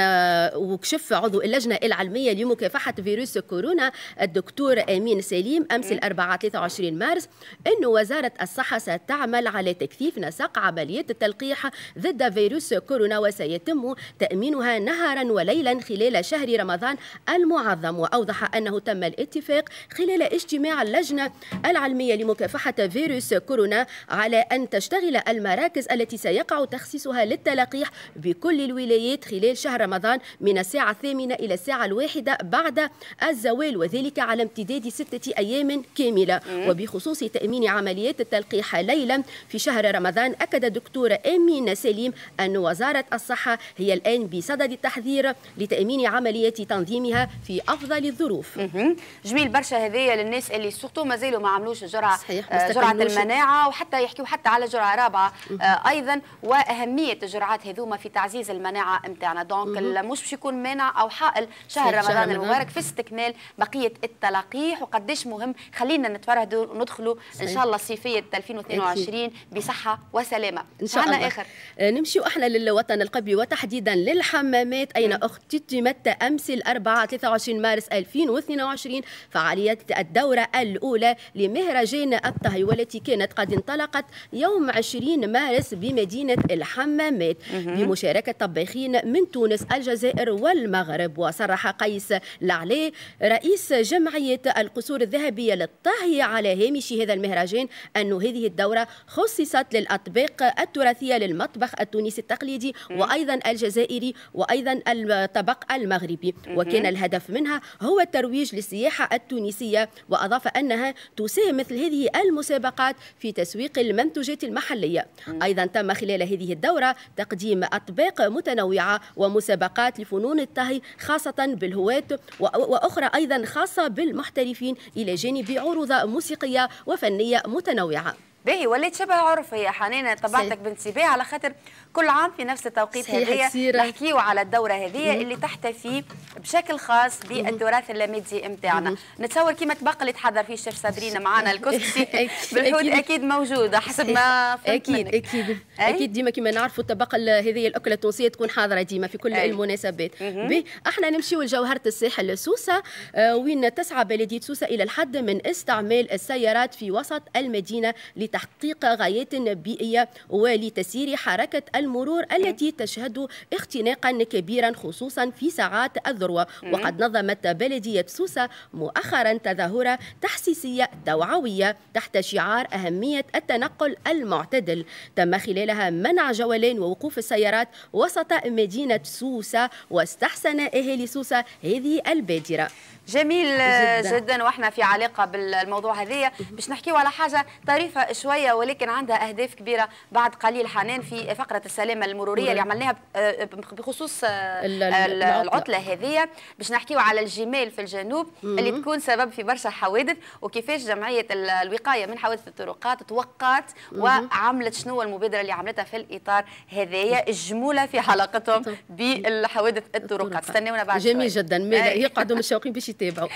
وكشف عضو اللجنه العلميه لمكافحه فيروس كورونا الدكتور أمين سليم أمس الأربعاء ثلاثة وعشرين مارس أن وزارة الصحة ستعمل على تكثيف نسق عمليات التلقيح ضد فيروس كورونا، وسيتم تأمينها نهارا وليلا خلال شهر رمضان المعظم. وأوضح أنه تم الاتفاق خلال اجتماع اللجنة العلمية لمكافحة فيروس كورونا على أن تشتغل المراكز التي سيقع تخصيصها للتلقيح بكل الولايات خلال شهر رمضان من الساعة الثامنة إلى الساعة الواحدة بعد الزوال، وذلك وذلك على امتداد ستة أيام كاملة. وبخصوص تأمين عمليات التلقيح ليلا في شهر رمضان، أكد الدكتور أمين سليم أن وزارة الصحة هي الآن بصدد التحذير لتأمين عمليات تنظيمها في أفضل الظروف. جميل برشا هذيا للناس اللي سورتو مازالوا ما عملوش جرعة جرعة المناعة، وحتى يحكيوا حتى على جرعة رابعة أيضا وأهمية الجرعات هذوما في تعزيز المناعة نتاعنا. دونك مش باش يكون مانع أو حائل شهر رمضان المبارك في استكمال بقية التلقيح، وقديش مهم خلينا نتفرهدوا وندخلوا إن شاء الله صيفية ألفين واثنين وعشرين بصحة وسلامة إن شاء الله. آخر نمشيو احنا للوطن القبلي وتحديدا للحمامات، أين اختتمت أمس الأربعاء ثلاثة وعشرين مارس ألفين واثنين وعشرين فعالية الدورة الأولى لمهرجان الطهي، والتي كانت قد انطلقت يوم عشرين مارس بمدينة الحمامات بمشاركة طباخين من تونس الجزائر والمغرب. وصرح قيس لعلي رئيس جمعية القصور الذهبية للطهي على هامش هذا المهرجان أن هذه الدورة خصصت للأطباق التراثية للمطبخ التونسي التقليدي وأيضا الجزائري وأيضا الطبق المغربي، وكان الهدف منها هو الترويج للسياحة التونسية. وأضاف أنها تساهم مثل هذه المسابقات في تسويق المنتوجات المحلية. أيضا تم خلال هذه الدورة تقديم أطباق متنوعة ومسابقات لفنون الطهي خاصة بالهواة وأخرى أيضا خاصة بالمحترفين، إلى جانب عروضة موسيقية وفنية متنوعة. باهي وليت شبه عرف يا حنان، طبعتك بانتباه على خاطر كل عام في نفس التوقيت هذيا نحكيو على الدوره هذيا اللي تحتفي بشكل خاص بالتراث اللامادي نتاعنا. نتصور كيما تبقى اللي تحضر فيه الشيف صابرين معنا الكسكسي بالحوت اكيد موجوده حسب ما فهمت. اكيد منك. اكيد اكيد ديما كيما نعرفوا الطبق هذيا الاكله التونسيه تكون حاضره ديما في كل أي. المناسبات. باهي احنا نمشيو لجوهره الساحل سوسه، وين تسعى بلديه سوسه الى الحد من استعمال السيارات في وسط المدينه لتحقيق غايات بيئية ولتسيير حركة المرور التي تشهد اختناقا كبيرا خصوصا في ساعات الذروة. وقد نظمت بلدية سوسة مؤخرا تظاهرة تحسيسية توعوية تحت شعار أهمية التنقل المعتدل، تم خلالها منع جولان ووقوف السيارات وسط مدينة سوسة، واستحسن أهالي سوسة هذه البادرة. جميل جدا, جداً واحنا في علاقه بالموضوع هذايا باش نحكيو على حاجه طريفه شويه ولكن عندها اهداف كبيره بعد قليل حنان في فقره السلامه المروريه اللي عملناها بخصوص العطله هذيا، باش نحكيو على الجمال في الجنوب اللي تكون سبب في برشا حوادث، وكيفاش جمعيه الوقايه من حوادث الطرقات توقعت وعملت شنو المبادره اللي عملتها في الاطار هذايا الجموله في حلقتهم بالحوادث الطرقات. استناونا بعد شويه. جميل جدا يقعدوا مشوقين باش تابعوا.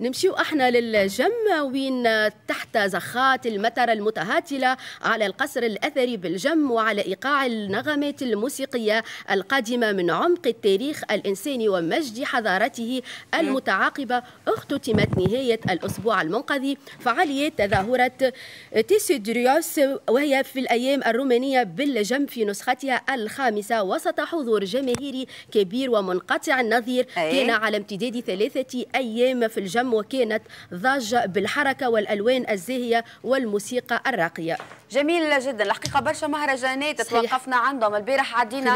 نمشيو احنا للجم، وين تحت زخات المطر المتهاتله على القصر الاثري بالجم وعلى ايقاع النغمات الموسيقيه القادمه من عمق التاريخ الانساني ومجد حضارته المتعاقبه، اختتمت نهايه الاسبوع المنقضي فعاليات تظاهره تيسيدريوس وهي في الايام الرومانيه بالجم في نسختها الخامسه، وسط حضور جماهيري كبير ومنقطع النظير كان على امتداد ثلاثه أيام في الجم، وكانت ضجة بالحركة والألوان الزاهية والموسيقى الراقية. جميل جدا الحقيقة برشا مهرجانات توقفنا عندهم. البارح عدينا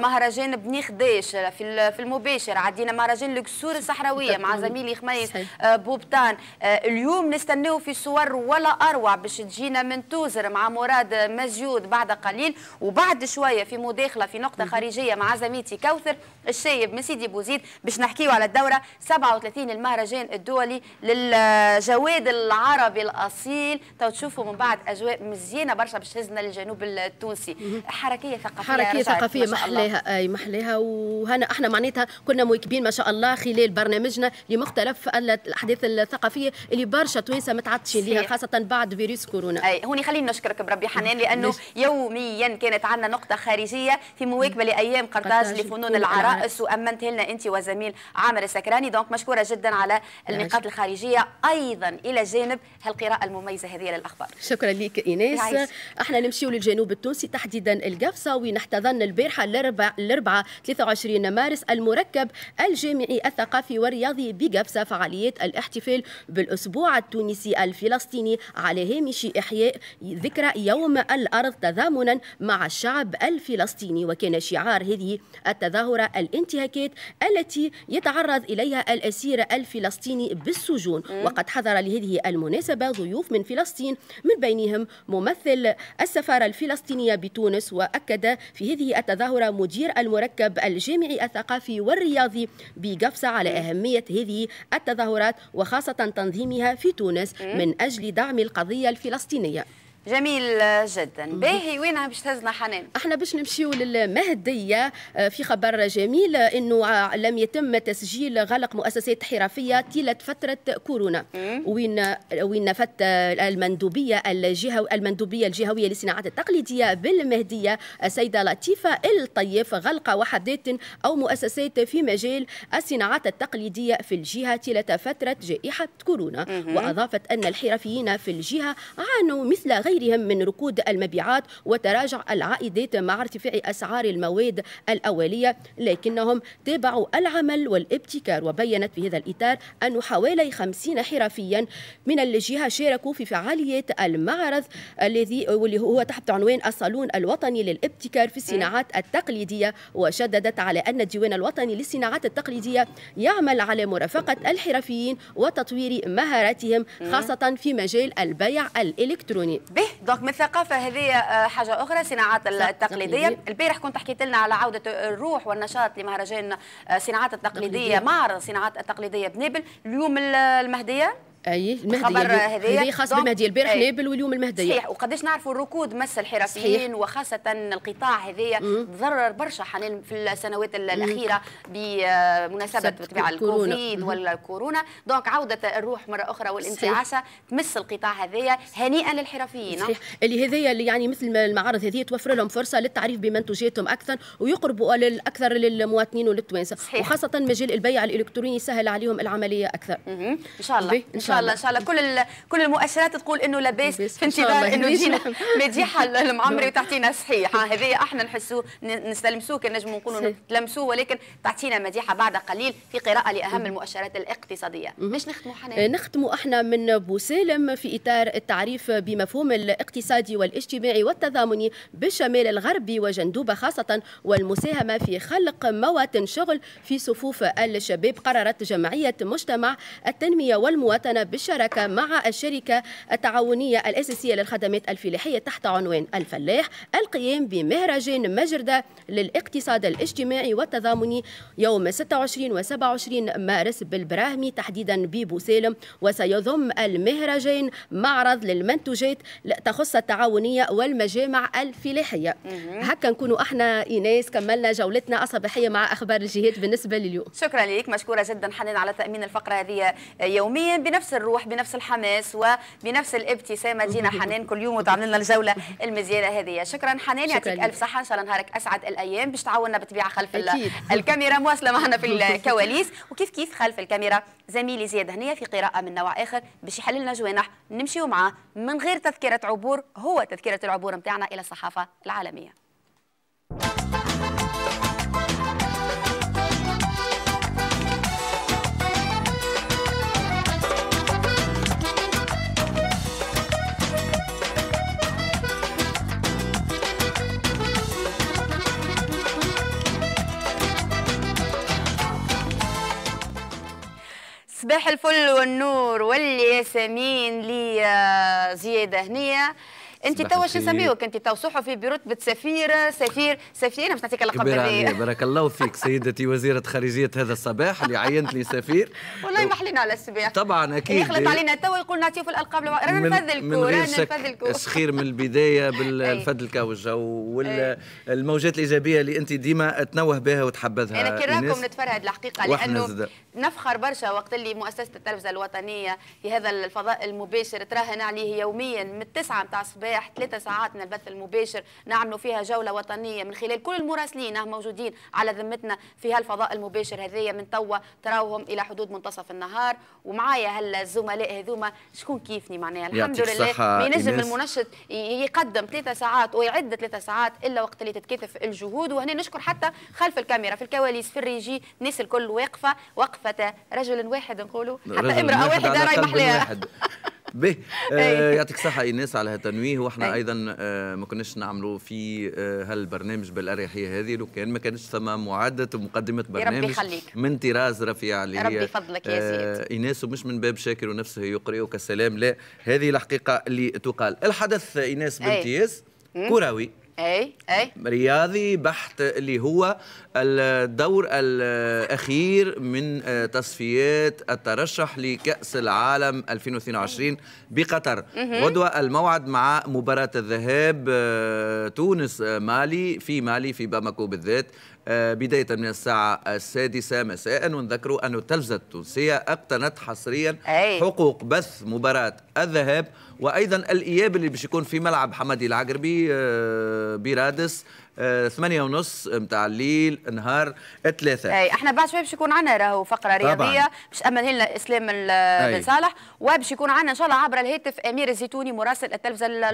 مهرجان بنيخداش في المباشر، عدينا مهرجان الكسور الصحراوية مع زميلي خميس بوطان. اليوم نستناو في صور ولا أروع باش تجينا من توزر مع مراد مسجود بعد قليل، وبعد شوية في مداخلة في نقطة خارجية مع زميلتي كوثر الشايب من سيدي بوزيد باش نحكيو على الدورة سبعة وثلاثين المهرجان الدولي للجواد العربي الأصيل. تو تشوفوا من بعد أجواء مزيانة برشا باش تهزنا للجنوب التونسي، حركية ثقافية حركية ثقافية محلاها. أي محلاها. وهنا احنا معناتها كنا مواكبين ما شاء الله خلال برنامجنا لمختلف الأحداث الثقافية اللي برشا توانسة متعطشين ليها خاصة بعد فيروس كورونا. أي هوني خلينا نشكرك بربي حنان لأنه يوميا كانت عندنا نقطة خارجية في مواكبة لأيام قرطاج لفنون العرائس، وأمنتها لنا أنت وزميل عامر السكراني. دونك مشكورة جدا على النقاط الخارجية أيضا إلى جانب هالقراءة المميزة هذه للأخبار. شكرا لك إيناس. عايش. احنا نمشيو للجنوب التونسي تحديدا القفصه وين احتضن البارحه الاربعاء ثلاثة وعشرين مارس المركب الجامعي الثقافي والرياضي بقفصه فعاليات الاحتفال بالاسبوع التونسي الفلسطيني على هامش احياء ذكرى يوم الارض تضامنا مع الشعب الفلسطيني. وكان شعار هذه التظاهره الانتهاكات التي يتعرض اليها الاسير الفلسطيني بالسجون. وقد حضر لهذه المناسبه ضيوف من فلسطين من بينهم ممثل السفاره الفلسطينيه بتونس. واكد في هذه التظاهره مدير المركب الجامعي الثقافي والرياضي بقفصه على اهميه هذه التظاهرات وخاصه تنظيمها في تونس من اجل دعم القضيه الفلسطينيه. جميل جدا. باهي وين باش تهزنا حنان؟ احنا باش نمشيو للمهديه. في خبر جميل انه لم يتم تسجيل غلق مؤسسات حرفيه طيله فتره كورونا. وين وين نفت المندوبيه الجهويه المندوبيه الجهويه للصناعات التقليديه بالمهديه السيده لطيفه الطيف غلق وحدات او مؤسسات في مجال الصناعات التقليديه في الجهه طيله فتره جائحه كورونا. واضافت ان الحرفيين في الجهه عانوا مثل غير من ركود المبيعات وتراجع العائدات مع ارتفاع أسعار المواد الأولية، لكنهم تابعوا العمل والابتكار. وبينت في هذا الإطار أن حوالي خمسين حرفيا من الجهة شاركوا في فعاليات المعرض الذي واللي هو تحت عنوان الصالون الوطني للابتكار في الصناعات التقليدية. وشددت على أن الديوان الوطني للصناعات التقليدية يعمل على مرافقة الحرفيين وتطوير مهاراتهم خاصة في مجال البيع الإلكتروني. به دونك من الثقافه هذه حاجه اخرى صناعات التقليديه. البارح كنت حكيت لنا على عوده الروح والنشاط لمهرجان صناعات التقليديه معرض صناعات التقليديه بنابل. اليوم المهديه اي المهديه هذه خاص بالمهديه البارح نابل واليوم المهديه. صحيح. وقداش نعرفوا الركود مس الحرفيين وخاصه القطاع هذايا تضرر برشا حنان في السنوات الاخيره بمناسبه بالطبيعه الكوفيد والكورونا. دونك عوده الروح مره اخرى والانتعاسه تمس القطاع هذايا. هنيئا للحرفيين. صحيح. اللي هذايا اللي يعني مثل المعارض هذه توفر لهم فرصه للتعريف بمنتوجاتهم اكثر ويقربوا اكثر للمواطنين وللتوانسه وخاصه مجال البيع الالكتروني سهل عليهم العمليه اكثر. ان شاء الله ان شاء الله ان شاء الله كل كل المؤشرات تقول انه لاباس في انتظار انه يجينا مديحه المعامري وتعطينا صحيح. هذا احنا نحسوه نستلمسوه كان نجموا نقولوا نتلمسوه ولكن تعطينا مديحه بعد قليل في قراءه لاهم المؤشرات الاقتصاديه. باش نختموا حنان نختموا احنا من بوسالم في اطار التعريف بمفهوم الاقتصادي والاجتماعي والتضامني بالشمال الغربي وجندوبه خاصه والمساهمه في خلق مواطن شغل في صفوف الشباب. قررت جمعيه مجتمع التنميه والمواطنه بالشراكة مع الشركة التعاونية الأساسية للخدمات الفلاحية تحت عنوان الفلاح القيام بمهرجان مجردة للاقتصاد الاجتماعي والتضامني يوم ستة وعشرين وسبعة وعشرين مارس بالبراهمي تحديدا ببوسالم. وسيضم المهرجان معرض للمنتوجات تخص التعاونية والمجامع الفلاحية. هكا نكونوا احنا إيناس كملنا جولتنا الصباحية مع أخبار الجهات بالنسبة لليوم. شكرا لك مشكورة جدا حنان على تأمين الفقرة هذه يوميا بنفس بنفس الروح بنفس الحماس وبنفس الابتسامه دينا حنان كل يوم وتعمل لنا الجوله المزيانه هذه. شكرا حنان يعطيك الف صحه ان شاء الله نهارك اسعد الايام. باش تعاوننا بالطبيعه خلف أكيد. الكاميرا مواصله معنا في الكواليس وكيف كيف خلف الكاميرا زميلي زياد هنية في قراءه من نوع اخر باش يحل لنا جوانح نمشيو معاه من غير تذكره عبور. هو تذكره العبور نتاعنا الى الصحافه العالميه. صباح الفل والنور والياسمين لزياد هنية. انت توا شو نسميوك انت تو صحفي برتبه سفير سفير سفير باش نعطيك اللقب هذا. بارك الله فيك سيدتي وزيره خارجيه هذا الصباح اللي عينتني سفير. والله محلينا على الصباح. طبعا اكيد يخلط علينا تو يقول نعطيو في الالقاب رانا نفذلكو رانا نفذلكو. سخير من البدايه بالفذلكه والجو والموجات الايجابيه اللي انت ديما تنوه بها وتحبذها. انا كي راكم نتفرهد الحقيقه لانه نفخر برشا وقت اللي مؤسسه التلفزه الوطنيه في هذا الفضاء المباشر تراهن عليه يوميا من التسعه نتاع الصباح صبايح ثلاثة ساعات من البث المباشر نعملوا فيها جولة وطنية من خلال كل المراسلين موجودين على ذمتنا في هالفضاء المباشر هذية من توا تراوهم إلى حدود منتصف النهار. ومعايا هلا الزملاء هذوما شكون كيفني معناها الحمد لله ما ينجم المنشط يقدم ثلاثة ساعات ويعد ثلاثة ساعات إلا وقت اللي تتكثف الجهود. وهنا نشكر حتى خلف الكاميرا في الكواليس في الريجي الناس الكل واقفة وقفة رجل واحد نقولوا حتى امرأة واحدة راي محليها به. آه يعطيك الصحة إيناس على هالتنويه. وإحنا أيضا آه ما كناش نعملوا في آه هالبرنامج بالأريحية هذه لو كان ما كانش ثما معدة ومقدمة برنامج من طراز رفيع اللي هي ربي فضلك يا زياد آه إيناس ومش من باب شاكر ونفسه يقرئك السلام، لا هذه الحقيقة اللي تقال. الحدث إيناس بامتياز كروي اي اي رياضي بحت اللي هو الدور الاخير من تصفيات الترشح لكأس العالم ألفين واثنين وعشرين بقطر. غدوة الموعد مع مباراة الذهاب تونس مالي في مالي في باماكو بالذات بداية من الساعة السادسة مساء. ونذكروا أن التلفزة التونسية اقتنت حصريا أي. حقوق بث مباراة الذهاب وأيضا الإياب اللي باش يكون في ملعب حمدي العقربي برادس ثمانية ونص متاع الليل نهار الثلاثة. اي احنا بعد شوي باش يكون عندنا راهو فقرة رياضية باش أمنها لنا إسلام بن صالح وباش يكون عندنا إن شاء الله عبر الهاتف أمير الزيتوني مراسل التلفزة الوطنيه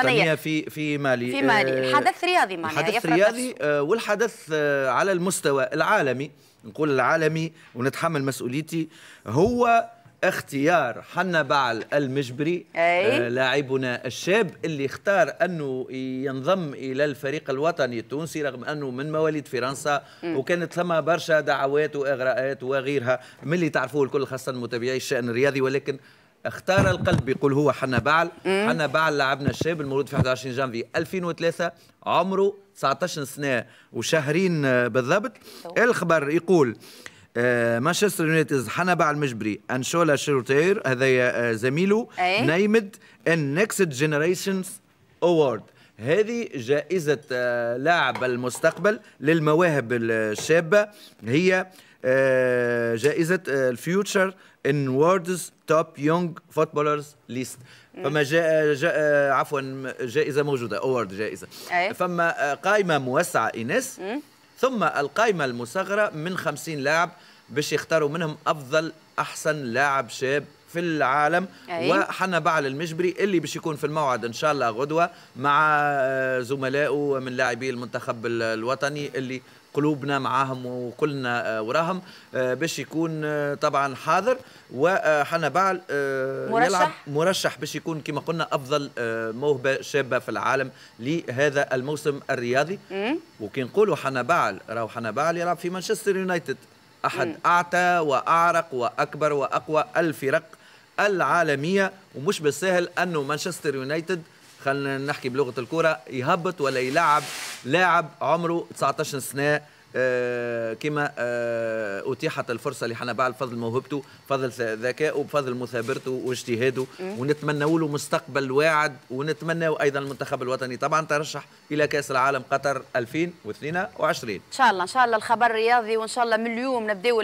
الوطنية في في مالي في مالي. حدث رياضي معناها حدث رياضي والحدث على المستوى العالمي نقول العالمي ونتحمل مسؤوليتي هو اختيار حنبعل المجبري آه لاعبنا الشاب اللي اختار انه ينضم الى الفريق الوطني التونسي رغم انه من مواليد فرنسا م. وكانت ثم برشا دعوات واغراءات وغيرها من اللي تعرفوه الكل خاصه متابعي الشان الرياضي، ولكن اختار القلب يقول هو حنبعل. حنبعل لاعبنا الشاب المولود في واحد وعشرين جانفي ألفين وثلاثة عمره تسعطاش سنه وشهرين بالضبط. الخبر يقول آه مانشستر يونايتد حنبعل المجبري انشولا شروتير هذايا آه زميله نيمد النكست جينيريشنز اوورد، هذه جائزه آه لاعب المستقبل للمواهب الشابه هي آه جائزه الفيوتشر ان ووردز توب يونغ فوتبولرز ليست. فما جاء جاء عفوا جائزه موجوده اوورد جائزه أي. فما قائمه موسعه إيناس ثم القائمة المصغرة من خمسين لاعب باش يختاروا منهم أفضل أحسن لاعب شاب في العالم أيه. وحنبعل المجبري اللي باش يكون في الموعد إن شاء الله غدوة مع زملائه من لاعبي المنتخب الوطني اللي قلوبنا معاهم وكلنا وراهم باش يكون طبعا حاضر. وحنبعل يلعب مرشح باش يكون كما قلنا افضل موهبه شابه في العالم لهذا الموسم الرياضي. وكي نقولوا حنبعل راهو حنبعل يلعب في مانشستر يونايتد احد مم. اعتى واعرق واكبر واقوى الفرق العالميه، ومش بالسهل انه مانشستر يونايتد خلينا نحكي بلغه الكره يهبط ولا يلعب لاعب عمره تسعطاش سنه آه كما آه اتيحت الفرصه لحنبعل بفضل موهبته بفضل ذكائه بفضل مثابرته واجتهاده ونتمنوا له مستقبل واعد ونتمنوا ايضا المنتخب الوطني طبعا ترشح الى كاس العالم قطر ألفين واثنين وعشرين. ان شاء الله ان شاء الله الخبر الرياضي وان شاء الله من اليوم نبداو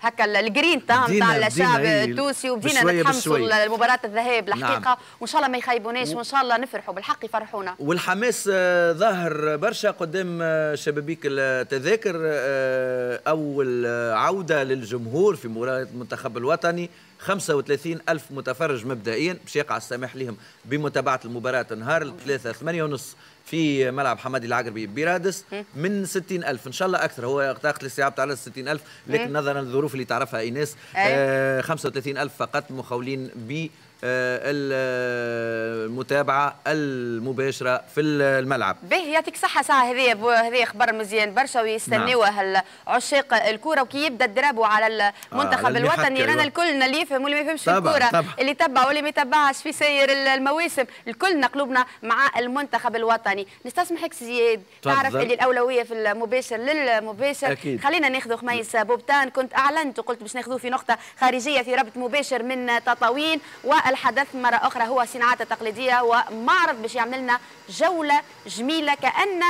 هكا الجرين تاع تاع الشعب التونسي وبدينا نتحمسوا لمباراه الذهاب الحقيقه نعم. وان شاء الله ما يخيبوناش وان شاء الله نفرحوا بالحق يفرحونا. والحماس آه ظاهر برشا قدام آه شبابيك التذاكر. أول عودة للجمهور في مباراة المنتخب الوطني خمسة وثلاثين ألف متفرج مبدئيا باش يقع السماح لهم بمتابعة المباراة نهار الثلاثة ثمانية ونص في ملعب حمادي العقربي برادس من ستين ألف إن شاء الله أكثر. هو تاخذ الاستيعاب على ستين ألف لكن نظرا للظروف اللي تعرفها إيناس آه خمسة وثلاثين ألف فقط مخولين ب المتابعه المباشره في الملعب. به يعطيك صحه ساعه هذه هذه خبر مزيان برشا ويستناوها نعم. عشاق الكره وكي يبدا الدرابو على المنتخب آه الوطني رانا الكلنا اللي يفهم واللي ما يفهمش الكره اللي تبع واللي ما تبعش في سير المواسم الكلنا قلوبنا مع المنتخب الوطني. نستسمحك زياد تعرف اللي الاولويه في المباشر للمباشر أكيد. خلينا ناخذ خميس بوطان كنت اعلنت وقلت باش ناخذوه في نقطه خارجيه في ربط مباشر من تطاوين و الحدث مرة أخرى هو صناعات التقليدية ومعرض باش يعملنا جولة جميلة كأن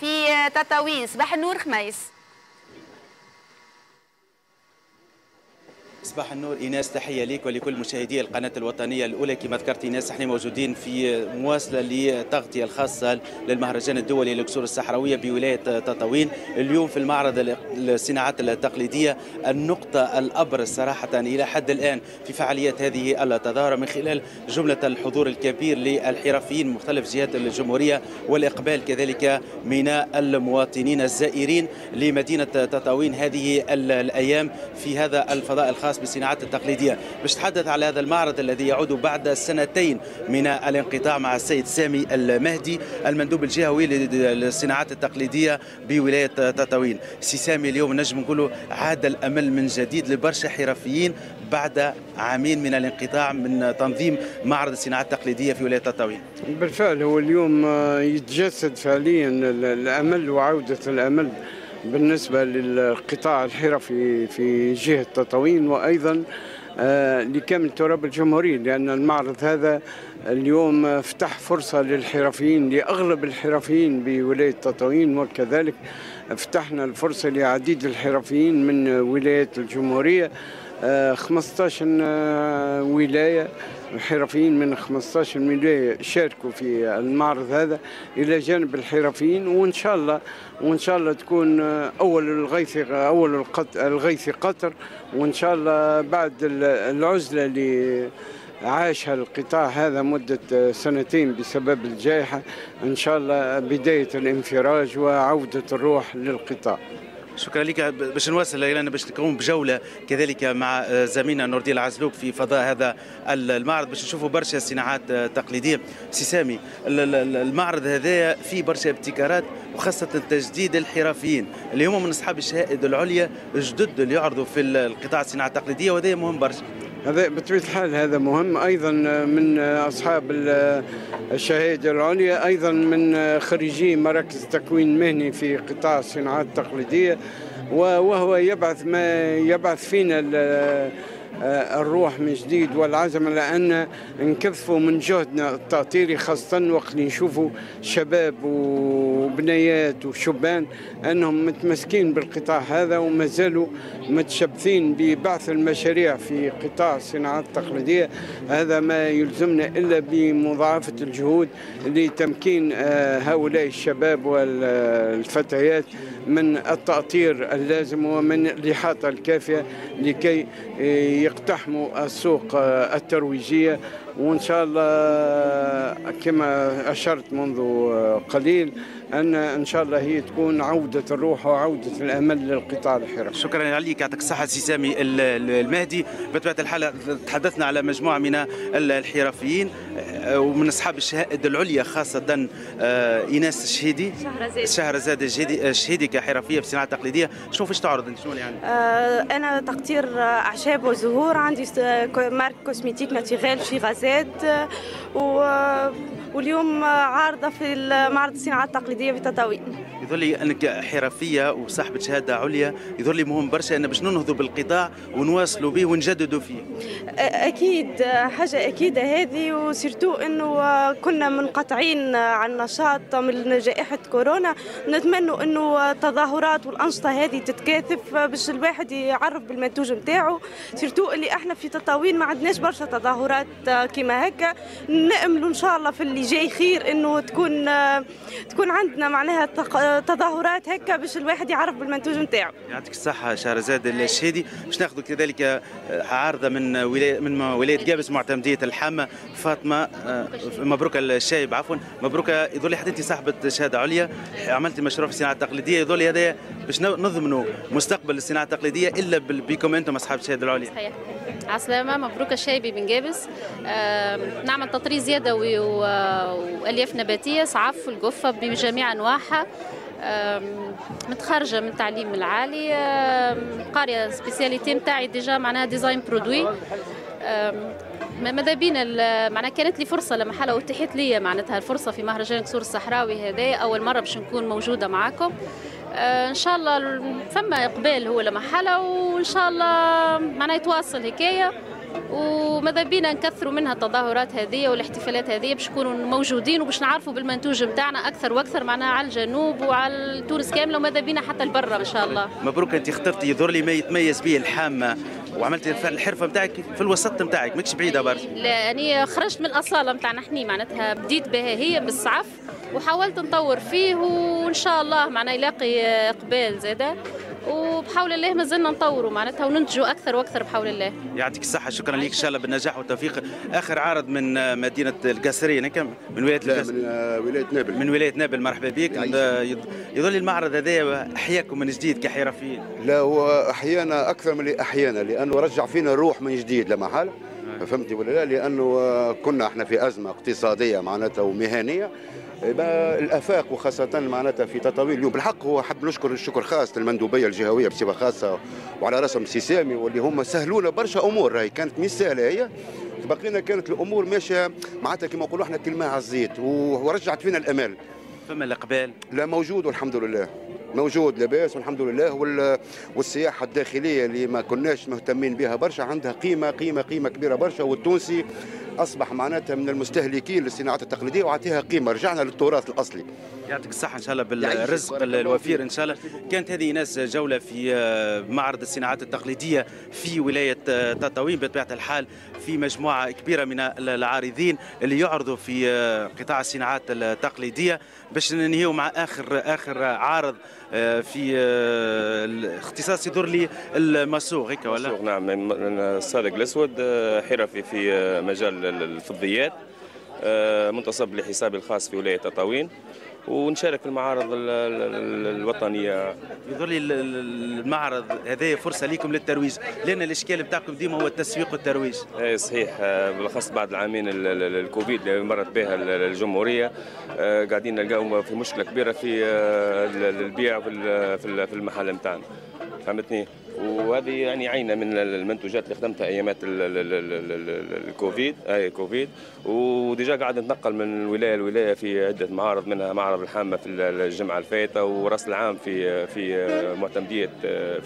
في تطاوين. صباح النور خميس. صباح النور إيناس، تحية ليك ولكل مشاهدي القناة الوطنية الأولى. كما ذكرت إيناس، احنا موجودين في مواصلة للتغطية الخاصة للمهرجان الدولي للكسور الصحراوية بولاية تطاوين. اليوم في المعرض للصناعات التقليدية النقطة الأبرز صراحة إلى حد الآن في فعاليات هذه التظاهرة من خلال جملة الحضور الكبير للحرفيين من مختلف جهات الجمهورية والإقبال كذلك من المواطنين الزائرين لمدينة تطاوين هذه الأيام في هذا الفضاء الخاص بالصناعات التقليدية. باش نتحدث على هذا المعرض الذي يعود بعد سنتين من الانقطاع مع السيد سامي المهدي المندوب الجهوي للصناعات التقليدية بولاية تطاوين. سي سامي، اليوم نجم نقولوا عاد الأمل من جديد لبرشا حرفيين بعد عامين من الانقطاع من تنظيم معرض الصناعات التقليدية في ولاية تطاوين. بالفعل هو اليوم يتجسد فعليا الأمل وعودة الأمل بالنسبة للقطاع الحرفي في جهة تطاوين وأيضا لكامل التراب الجمهوري، لأن المعرض هذا اليوم فتح فرصة للحرفيين لأغلب الحرفيين بولاية تطاوين، وكذلك فتحنا الفرصة لعديد الحرفيين من ولايات الجمهورية، خمسة عشر ولاية الحرفيين من خمسة عشر ولاية شاركوا في المعرض هذا إلى جانب الحرفيين، وإن شاء الله وإن شاء الله تكون أول الغيث أول الغيث قطر، وإن شاء الله بعد العزلة اللي عاشها القطاع هذا مدة سنتين بسبب الجائحة إن شاء الله بداية الانفراج وعودة الروح للقطاع. شكرا لك. باش نواصل لنا باش نقوم بجوله كذلك مع زميلنا نور الدين العزلوق في فضاء هذا المعرض باش نشوفوا برشا صناعات تقليديه. سي سامي، المعرض هذا فيه برشا ابتكارات وخاصه تجديد الحرفيين اللي هما من اصحاب الشهائد العليا جدد اللي يعرضوا في القطاع الصناعه التقليديه، وهذا مهم برشا. هذا بطبيعة الحال هذا مهم، أيضا من أصحاب الشهادة العليا، أيضا من خريجي مراكز تكوين مهني في قطاع الصناعات التقليدية، وهو يبعث ما يبعث فينا الروح من جديد والعزم على أن نكثفوا من جهدنا التأطيري، خاصة وقت نشوفوا شباب وبنيات وشبان أنهم متمسكين بالقطاع هذا ومازالوا متشبثين ببعث المشاريع في قطاع الصناعات التقليدية. هذا ما يلزمنا إلا بمضاعفة الجهود لتمكين هؤلاء الشباب والفتيات من التأطير اللازم ومن الإحاطة الكافية لكي يقتحموا السوق الترويجية، وإن شاء الله كما أشرت منذ قليل أن إن شاء الله هي تكون عودة الروح وعودة الأمل للقطاع الحرفي. شكرا لك، يعطيك الصحة سي سامي المهدي. بطبيعة الحال تحدثنا على مجموعة من الحرفيين ومن أصحاب الشهائد العليا، خاصة إيناس الشهيدي شهرزاد الشهيدي كحرفية في الصناعة التقليدية. شنو فاش تعرض أنت؟ شنو اللي عندك؟ آه أنا تقطير أعشاب وزهور، عندي مارك كوسميتيك ناتيغال شي غازات، و واليوم عارضة في معرض الصناعات التقليدية في تطاوين. يظهر لي أنك حرفية وصاحبة شهادة عليا، يظهر لي مهم برشا أن باش ننهضوا بالقطاع ونواصلوا به ونجددوا فيه. أكيد حاجة أكيدة هذه، وسيرتو أنه كنا منقطعين عن النشاط من جائحة كورونا، نتمنوا أنه التظاهرات والأنشطة هذه تتكاثف باش الواحد يعرف بالمنتوج نتاعو، سيرتو اللي احنا في تطاوين ما عندناش برشا تظاهرات كيما هكا. نأملوا إن شاء الله في اللي جاي خير انه تكون تكون عندنا معناها تظاهرات هكا باش الواحد يعرف بالمنتوج نتاعو. يعطيك الصحه شهرزاد الشهيدي. باش ناخذ كذلك عارضه من ولايه من ولايه جابس معتمديه الحامه، فاطمه مبروك الشايب عفوا مبروك. يظل لي حتى انت صاحبه شهاده عليا، عملتي مشروع في الصناعه التقليديه، يظل لي هذا باش نضمنوا مستقبل الصناعه التقليديه الا بكم انتم اصحاب الشهاده العليا. صحيح. عسلامه مبروك الشايبي من جابس. نعمل تطريز يدوي و والياف نباتيه، صعف والقفه بجميع انواعها، متخرجه من التعليم العالي، قاريه سبيسياليتي نتاعي ديجا معناها ديزاين برودوي. ماذا بينا معناها كانت لي فرصه لما حلا واتيحت لي معناتها الفرصه في مهرجان كسور الصحراوي هذا، اول مره باش نكون موجوده معاكم. ان شاء الله فما اقبال هو لما حلا، وان شاء الله معناها يتواصل حكايه، وماذا بينا نكثروا منها التظاهرات هذه والاحتفالات هذه باش نكونوا موجودين وباش نعرفوا بالمنتوج نتاعنا اكثر واكثر معناها على الجنوب وعلى تونس كامله، وماذا بينا حتى لبرا ان شاء الله. مبروك، انت اخترتي يظهر لي ما يتميز به الحامه وعملتي الحرفه نتاعك في الوسط نتاعك، ماكش بعيده برشا. لا أنا خرجت من الأصالة نتاعنا حني، معناتها بديت بها هي بالصعف وحاولت نطور فيه، وإن شاء الله معناها يلاقي إقبال زاده، وبحول الله مازلنا نطوروا معناتها وننتجوا اكثر واكثر بحول الله. يعطيك الصحه، شكرا لك ان شاء الله بالنجاح والتوفيق. اخر عرض من مدينه القاسريه، نكم من ولايه من ولايه نابل من ولايه نابل مرحبا بك. يظل المعرض هذا احياكم من جديد كحرفيين؟ لا هو احيانا اكثر من اللي احيانا، لانه رجع فينا الروح من جديد لمحال، فهمتي ولا لا؟ لانه كنا احنا في ازمه اقتصاديه معناتها ومهنيه، الافاق وخاصه معناتها في تطاوين اليوم. بالحق هو حب نشكر الشكر خاص للمندوبيه الجهويه بصفه خاصه وعلى راسهم سي سامي، واللي هم سهلونا برشا امور، راهي كانت مش سهله هي، بقينا كانت الامور ماشيه معناتها كما نقولوا احنا كلمه على الزيت، ورجعت فينا الامال. فما الاقبال؟ لا موجود والحمد لله، موجود لاباس والحمد لله. والسياحه الداخليه اللي ما كناش مهتمين بها برشا عندها قيمه قيمه قيمه كبيره برشا، والتونسي اصبح معناتها من المستهلكين للصناعات التقليديه وعطيها قيمه، رجعنا للتراث الاصلي. يعطيك الصحه ان شاء الله بالرزق الوفير ان شاء الله. كانت هذه ناس جوله في معرض الصناعات التقليديه في ولايه تطاوين، بطبيعه الحال في مجموعه كبيره من العارضين اللي يعرضوا في قطاع الصناعات التقليديه، باش ننهيو مع اخر اخر عارض في اختصاص يدور لي المسوق هيك ولا؟ المسوق نعم، الصادق الاسود حرفي في مجال الفضيات، منتصب لحسابي الخاص في ولايه تطاوين، ونشارك في المعارض الوطنيه. يظهر لي المعرض هذا فرصه لكم للترويج، لان الاشكال بتاعكم ديما هو التسويق والترويج. اي صحيح، بالاخص بعد العامين الكوفيد اللي مرت بها الجمهوريه، قاعدين نلقاو في مشكله كبيره في البيع في المحل نتاعنا، فهمتني؟ وهذه يعني عينه من المنتوجات اللي خدمتها ايامات الكوفيد، اي كوفيد، وديجا قاعد نتنقل من ولايه لولايه في عده معارض، منها معرض الحامه في الجمعه الفايته، وراس العام في في معتمديه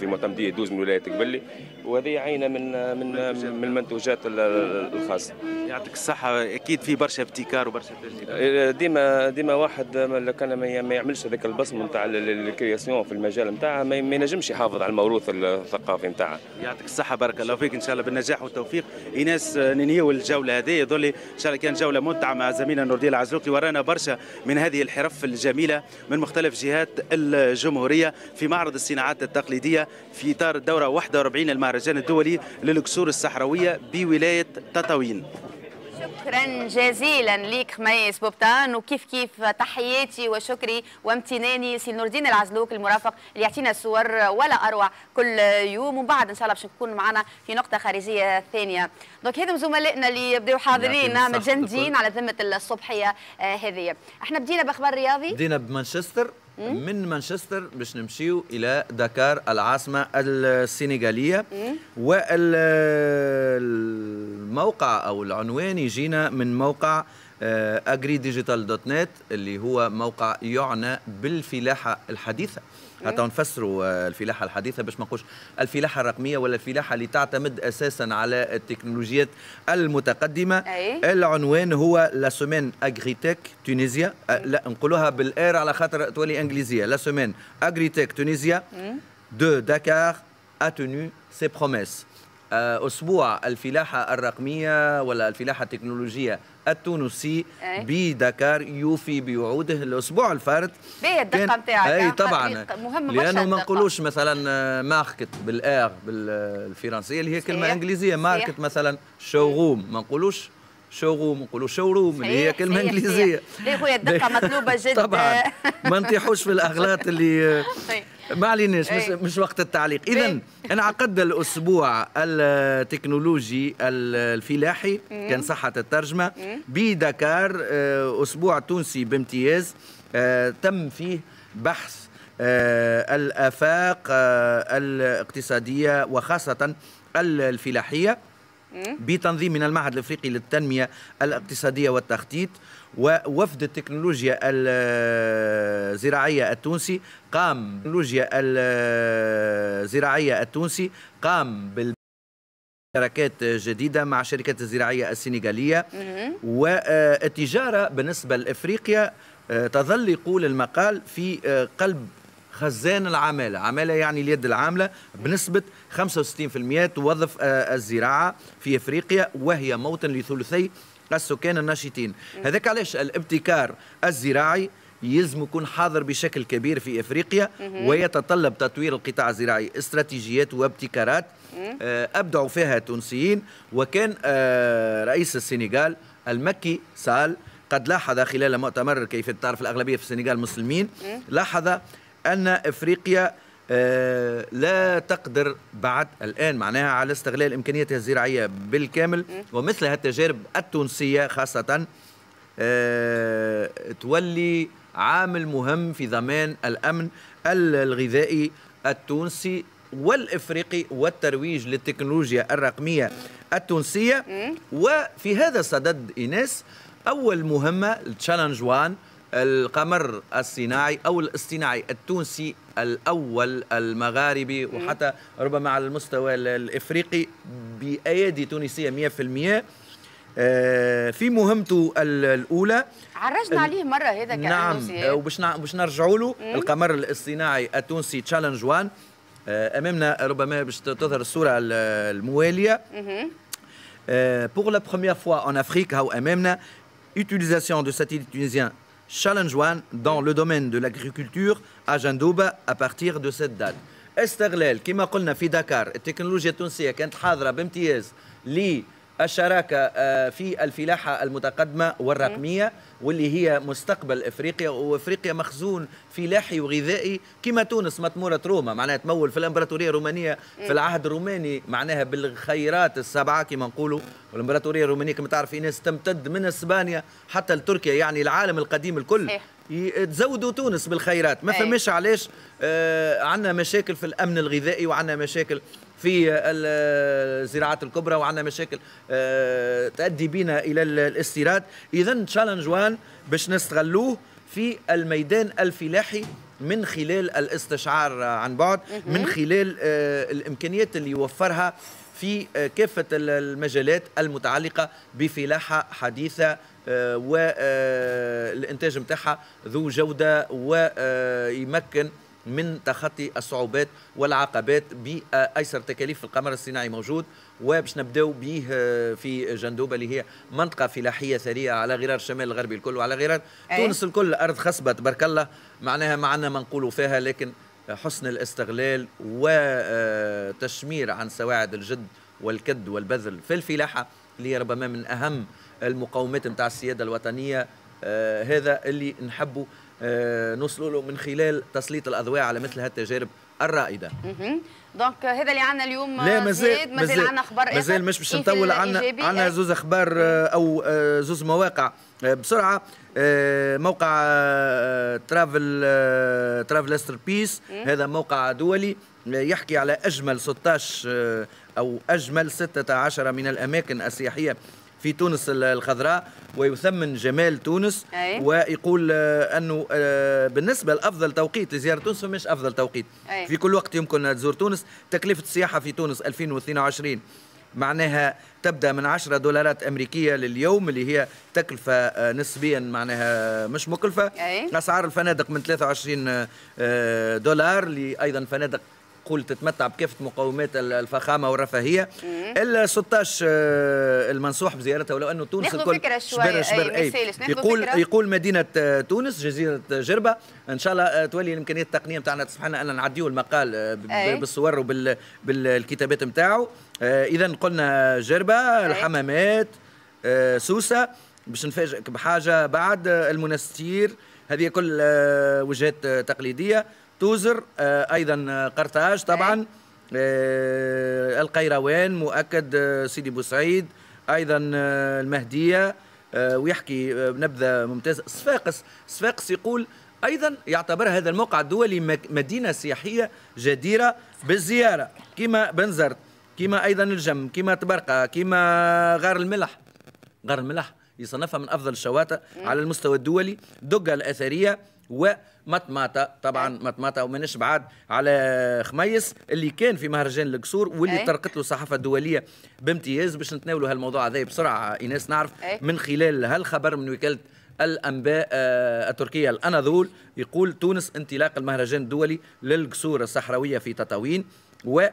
في معتمديه دوز من ولايه قبلي، وهذه عينه من من من المنتوجات الخاصه. يعطيك الصحه، اكيد في برشا ابتكار وبرشا تجربه، ديما ديما واحد لو كان ما يعملش هذاك البصمه نتاع الكرياسيون في المجال نتاعها ما ينجمش يحافظ على الموروث الثقافي نتاعها. يعطيك الصحة، بارك الله فيك إن شاء الله بالنجاح والتوفيق. إيناس ننهيو الجولة هذه، يظل إن شاء الله كان جولة ممتعة مع زميلنا نور الدين العزلوق، ورانا برشا من هذه الحرف الجميلة من مختلف جهات الجمهورية في معرض الصناعات التقليدية في إطار الدورة واحد وأربعين المهرجان الدولي للكسور الصحراوية بولاية تطاوين. شكرا جزيلا ليك خميس بوطان، وكيف كيف تحياتي وشكري وامتناني سي نور الدين العزلوق المرافق اللي يعطينا صور ولا اروع كل يوم، ومن بعد ان شاء الله باش نكون معنا في نقطه خارجيه ثانيه. دونك هذم زملائنا اللي بداو حاضرين متجندين على ذمه الصبحيه هذه. احنا بدينا باخبار رياضي، بدينا بمانشستر، من مانشستر باش نمشيو الى دكار العاصمه السنغاليه، والموقع او العنوان يجينا من موقع اجري ديجيتال دوت نت اللي هو موقع يعنى بالفلاحه الحديثه، حتى نفسروا الفلاحه الحديثه باش ما نقولش الفلاحه الرقميه ولا الفلاحه اللي تعتمد اساسا على التكنولوجيات المتقدمه. أي. العنوان هو لا سومين اغريتيك تونيزيا، لا نقولوها بالار على خاطر تولي انجليزيه، لا سومين اغريتيك تونيزيا دو داكار اتونو سي بروميس، اسبوع الفلاحه الرقميه ولا الفلاحه التكنولوجيه التونسي بدكار يوفي بوعوده. الاسبوع الفارت باهي الدقه نتاعك، اي طبعا مهمه، لانه ما نقولوش مثلا ماركت بالار بالفرنسيه اللي هي كلمه صحيح. انجليزيه ماركت صحيح. مثلا شوروم ما نقولوش شوروم، نقولوا شوروم اللي هي كلمه انجليزيه. لا خويا الدقه مطلوبه جدا طبعا، ما نطيحوش في الاغلاط اللي ما عليناش، مش, مش وقت التعليق. اذا انعقد الاسبوع التكنولوجي الفلاحي كان صحه الترجمه بدكار، اسبوع تونسي بامتياز تم فيه بحث الافاق الاقتصاديه وخاصه الفلاحيه بتنظيم من المعهد الافريقي للتنميه الاقتصاديه والتخطيط، ووفد التكنولوجيا الزراعيه التونسي قام التكنولوجيا الزراعيه التونسي قام بالشراكات جديده مع الشركات الزراعيه السنغاليه. والتجاره بالنسبه لافريقيا تظل يقول المقال في قلب خزان العماله، عماله يعني اليد العامله بنسبه خمسة وستين بالمئة توظف الزراعه في افريقيا وهي موطن لثلثي السكان الناشطين، هذاك علاش الابتكار الزراعي يلزم يكون حاضر بشكل كبير في افريقيا ويتطلب تطوير القطاع الزراعي، استراتيجيات وابتكارات ابدعوا فيها التونسيين، وكان رئيس السنغال المكي سال قد لاحظ خلال مؤتمر كيفية تعرف الأغلبية في السنغال مسلمين، لاحظ أن إفريقيا لا تقدر بعد الآن معناها على استغلال إمكانياتها الزراعية بالكامل، ومثل هالتجارب التونسية خاصة تولي عامل مهم في ضمان الأمن الغذائي التونسي والإفريقي والترويج للتكنولوجيا الرقمية التونسية. وفي هذا الصدد إيناس أول مهمة تشالنج واحد القمر الصناعي أو الاصطناعي التونسي الأول المغاربي وحتى ربما على المستوى الإفريقي بأيادي تونسية مئة بالمئة في مهمته الأولى. عرجنا عليه مرة هذا كأنه نعم وباش باش نرجعوا له القمر الاصطناعي التونسي تشالنج واحد أمامنا ربما باش تظهر الصورة الموالية. Euh, pour la première fois en Afrique, au Amemna, utilisation de satellites tunisiens Challenge واحد dans le domaine de l'agriculture à Jandouba à partir de cette date. استغلال كما قلنا في دكار التكنولوجيا التونسية كانت حاضرة بامتياز للشراكة في الفلاحة المتقدمة والرقمية واللي هي مستقبل إفريقيا، وإفريقيا مخزون فلاحي وغذائي كما تونس متمورة روما معناها تمول في الإمبراطورية الرومانية في العهد الروماني معناها بالخيرات السبعة كما نقولوا، والإمبراطورية الرومانية كما تعرف ناس تمتد من إسبانيا حتى لتركيا يعني العالم القديم الكل تزودوا تونس بالخيرات. ما فماش علاش آه عندنا مشاكل في الأمن الغذائي وعندنا مشاكل في الزراعات الكبرى وعندنا مشاكل آه تؤدي بينا إلى الاستيراد. إذن تشالنج واحد باش نستغلوه في الميدان الفلاحي من خلال الاستشعار عن بعد من خلال آه الإمكانيات اللي يوفرها في آه كافة المجالات المتعلقة بفلاحة حديثة آه والإنتاج متاعها ذو جودة ويمكن من تخطي الصعوبات والعقبات بأيسر تكاليف. القمر الصناعي موجود وباش نبداو به في جندوبة اللي هي منطقة فلاحية ثرية على غرار الشمال الغربي الكل وعلى غرار أيه؟ تونس الكل أرض خصبة تبارك الله معناها ما عندنا ما نقولوا فيها، لكن حسن الاستغلال وتشمير عن سواعد الجد والكد والبذل في الفلاحة اللي هي ربما من أهم المقومات نتاع السيادة الوطنية، هذا اللي نحبه نوصلوا له من خلال تسليط الأضواء على مثل هالتجارب الرائدة. دونك هذا اللي عندنا اليوم زياد، مازال عندنا أخبار آخر مازال مش باش نطول، عندنا عندنا زوز أخبار أو زوز مواقع بسرعة. موقع ترافل ترافلستر بيس هذا موقع دولي يحكي على أجمل ستة عشر أو أجمل ستة عشر من الأماكن السياحية في تونس الخضراء ويثمن جمال تونس أيه؟ ويقول أنه بالنسبة لأفضل توقيت لزيارة تونس فمش أفضل توقيت أيه؟ في كل وقت يمكن تزور تونس. تكلفة السياحة في تونس ألفين واثنين وعشرين معناها تبدأ من عشرة دولارات أمريكية لليوم اللي هي تكلفة نسبيا معناها مش مكلفة أيه؟ أسعار الفنادق من ثلاثة وعشرين دولار لأيضا فنادق قول تتمتع بكافة مقومات الفخامة والرفاهية. ال ستة عشر المنصوح بزيارتها ولو أنه تونس الكل شبر شبر أي يقول فكرة. يقول مدينة تونس جزيرة جربة إن شاء الله تولي الإمكانيات التقنية متاعنا تسمح لنا أن نعديو المقال بالصور وبالكتابات متاعه. إذا قلنا جربة الحمامات سوسة باش نفاجئك بحاجة بعد المنستير هذه كل وجهات تقليدية توزر أيضا قرطاج طبعا القيروان مؤكد سيدي بوسعيد أيضا المهدية ويحكي نبذة ممتازة. صفاقس صفاقس يقول أيضا يعتبر هذا الموقع الدولي مدينة سياحية جديرة بالزيارة كما بنزرت كما أيضا الجم كما تبرقة كما غار الملح. غار الملح يصنفها من أفضل الشواطئ على المستوى الدولي. دقة الأثرية ومطمطة طبعا مطمطة وماناش بعاد على خميس اللي كان في مهرجان القصور واللي طرقت له الصحافه الدوليه بامتياز باش نتناولوا هالموضوع هذا بسرعه ايناس نعرف من خلال هالخبر من وكاله الأنباء التركية الأناضول، يقول تونس انطلاق المهرجان الدولي للجسور الصحراوية في تطاوين، و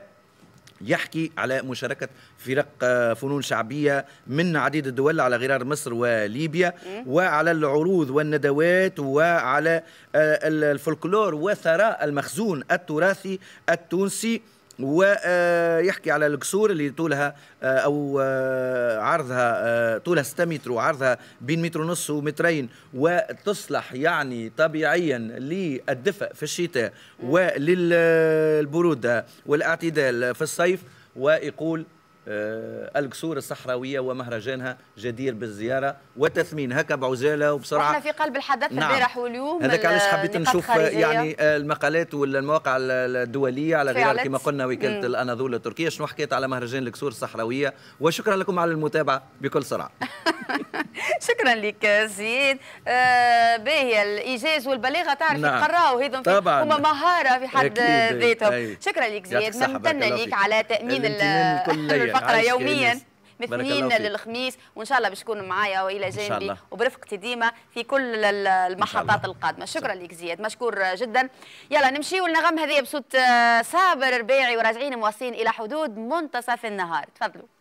يحكي على مشاركة فرق فنون شعبية من عديد الدول على غرار مصر وليبيا، وعلى العروض والندوات، وعلى الفولكلور وثراء المخزون التراثي التونسي، ويحكي على الجسور اللي طولها أو عرضها طولها ستة متر وعرضها بين متر ونص ومترين، وتصلح يعني طبيعيا للدفء في الشتاء وللبرودة والاعتدال في الصيف. ويقول الجسور الصحراوية ومهرجانها جدير بالزيارة وتثمين. هكا بعزالة وبسرعة، احنا في قلب الحدث البارح واليوم. هذاك علاش حبيت نشوف يعني المقالات ولا المواقع الدولية على غرار كما قلنا وكالة الأناضول التركية شنو حكيت على مهرجان الجسور الصحراوية. وشكرا لكم على المتابعة بكل سرعة. شكرا لك زياد. آه باهي الإيجاز والبليغة، تعرف يقراو هذم هما مهارة في حد ذاتهم. شكرا لك زياد، ممتنة لك على تأمين ال فقرة يوميا من الاثنين للخميس، وان شاء الله باش تكون معايا والى جانبي وبرفقتي ديما في كل المحطات القادمه. شكرا لك زياد، مشكور جدا. يلا نمشيو للنغم هذه بصوت صابر ربيعي وراجعين مواصلين الى حدود منتصف النهار. تفضلوا.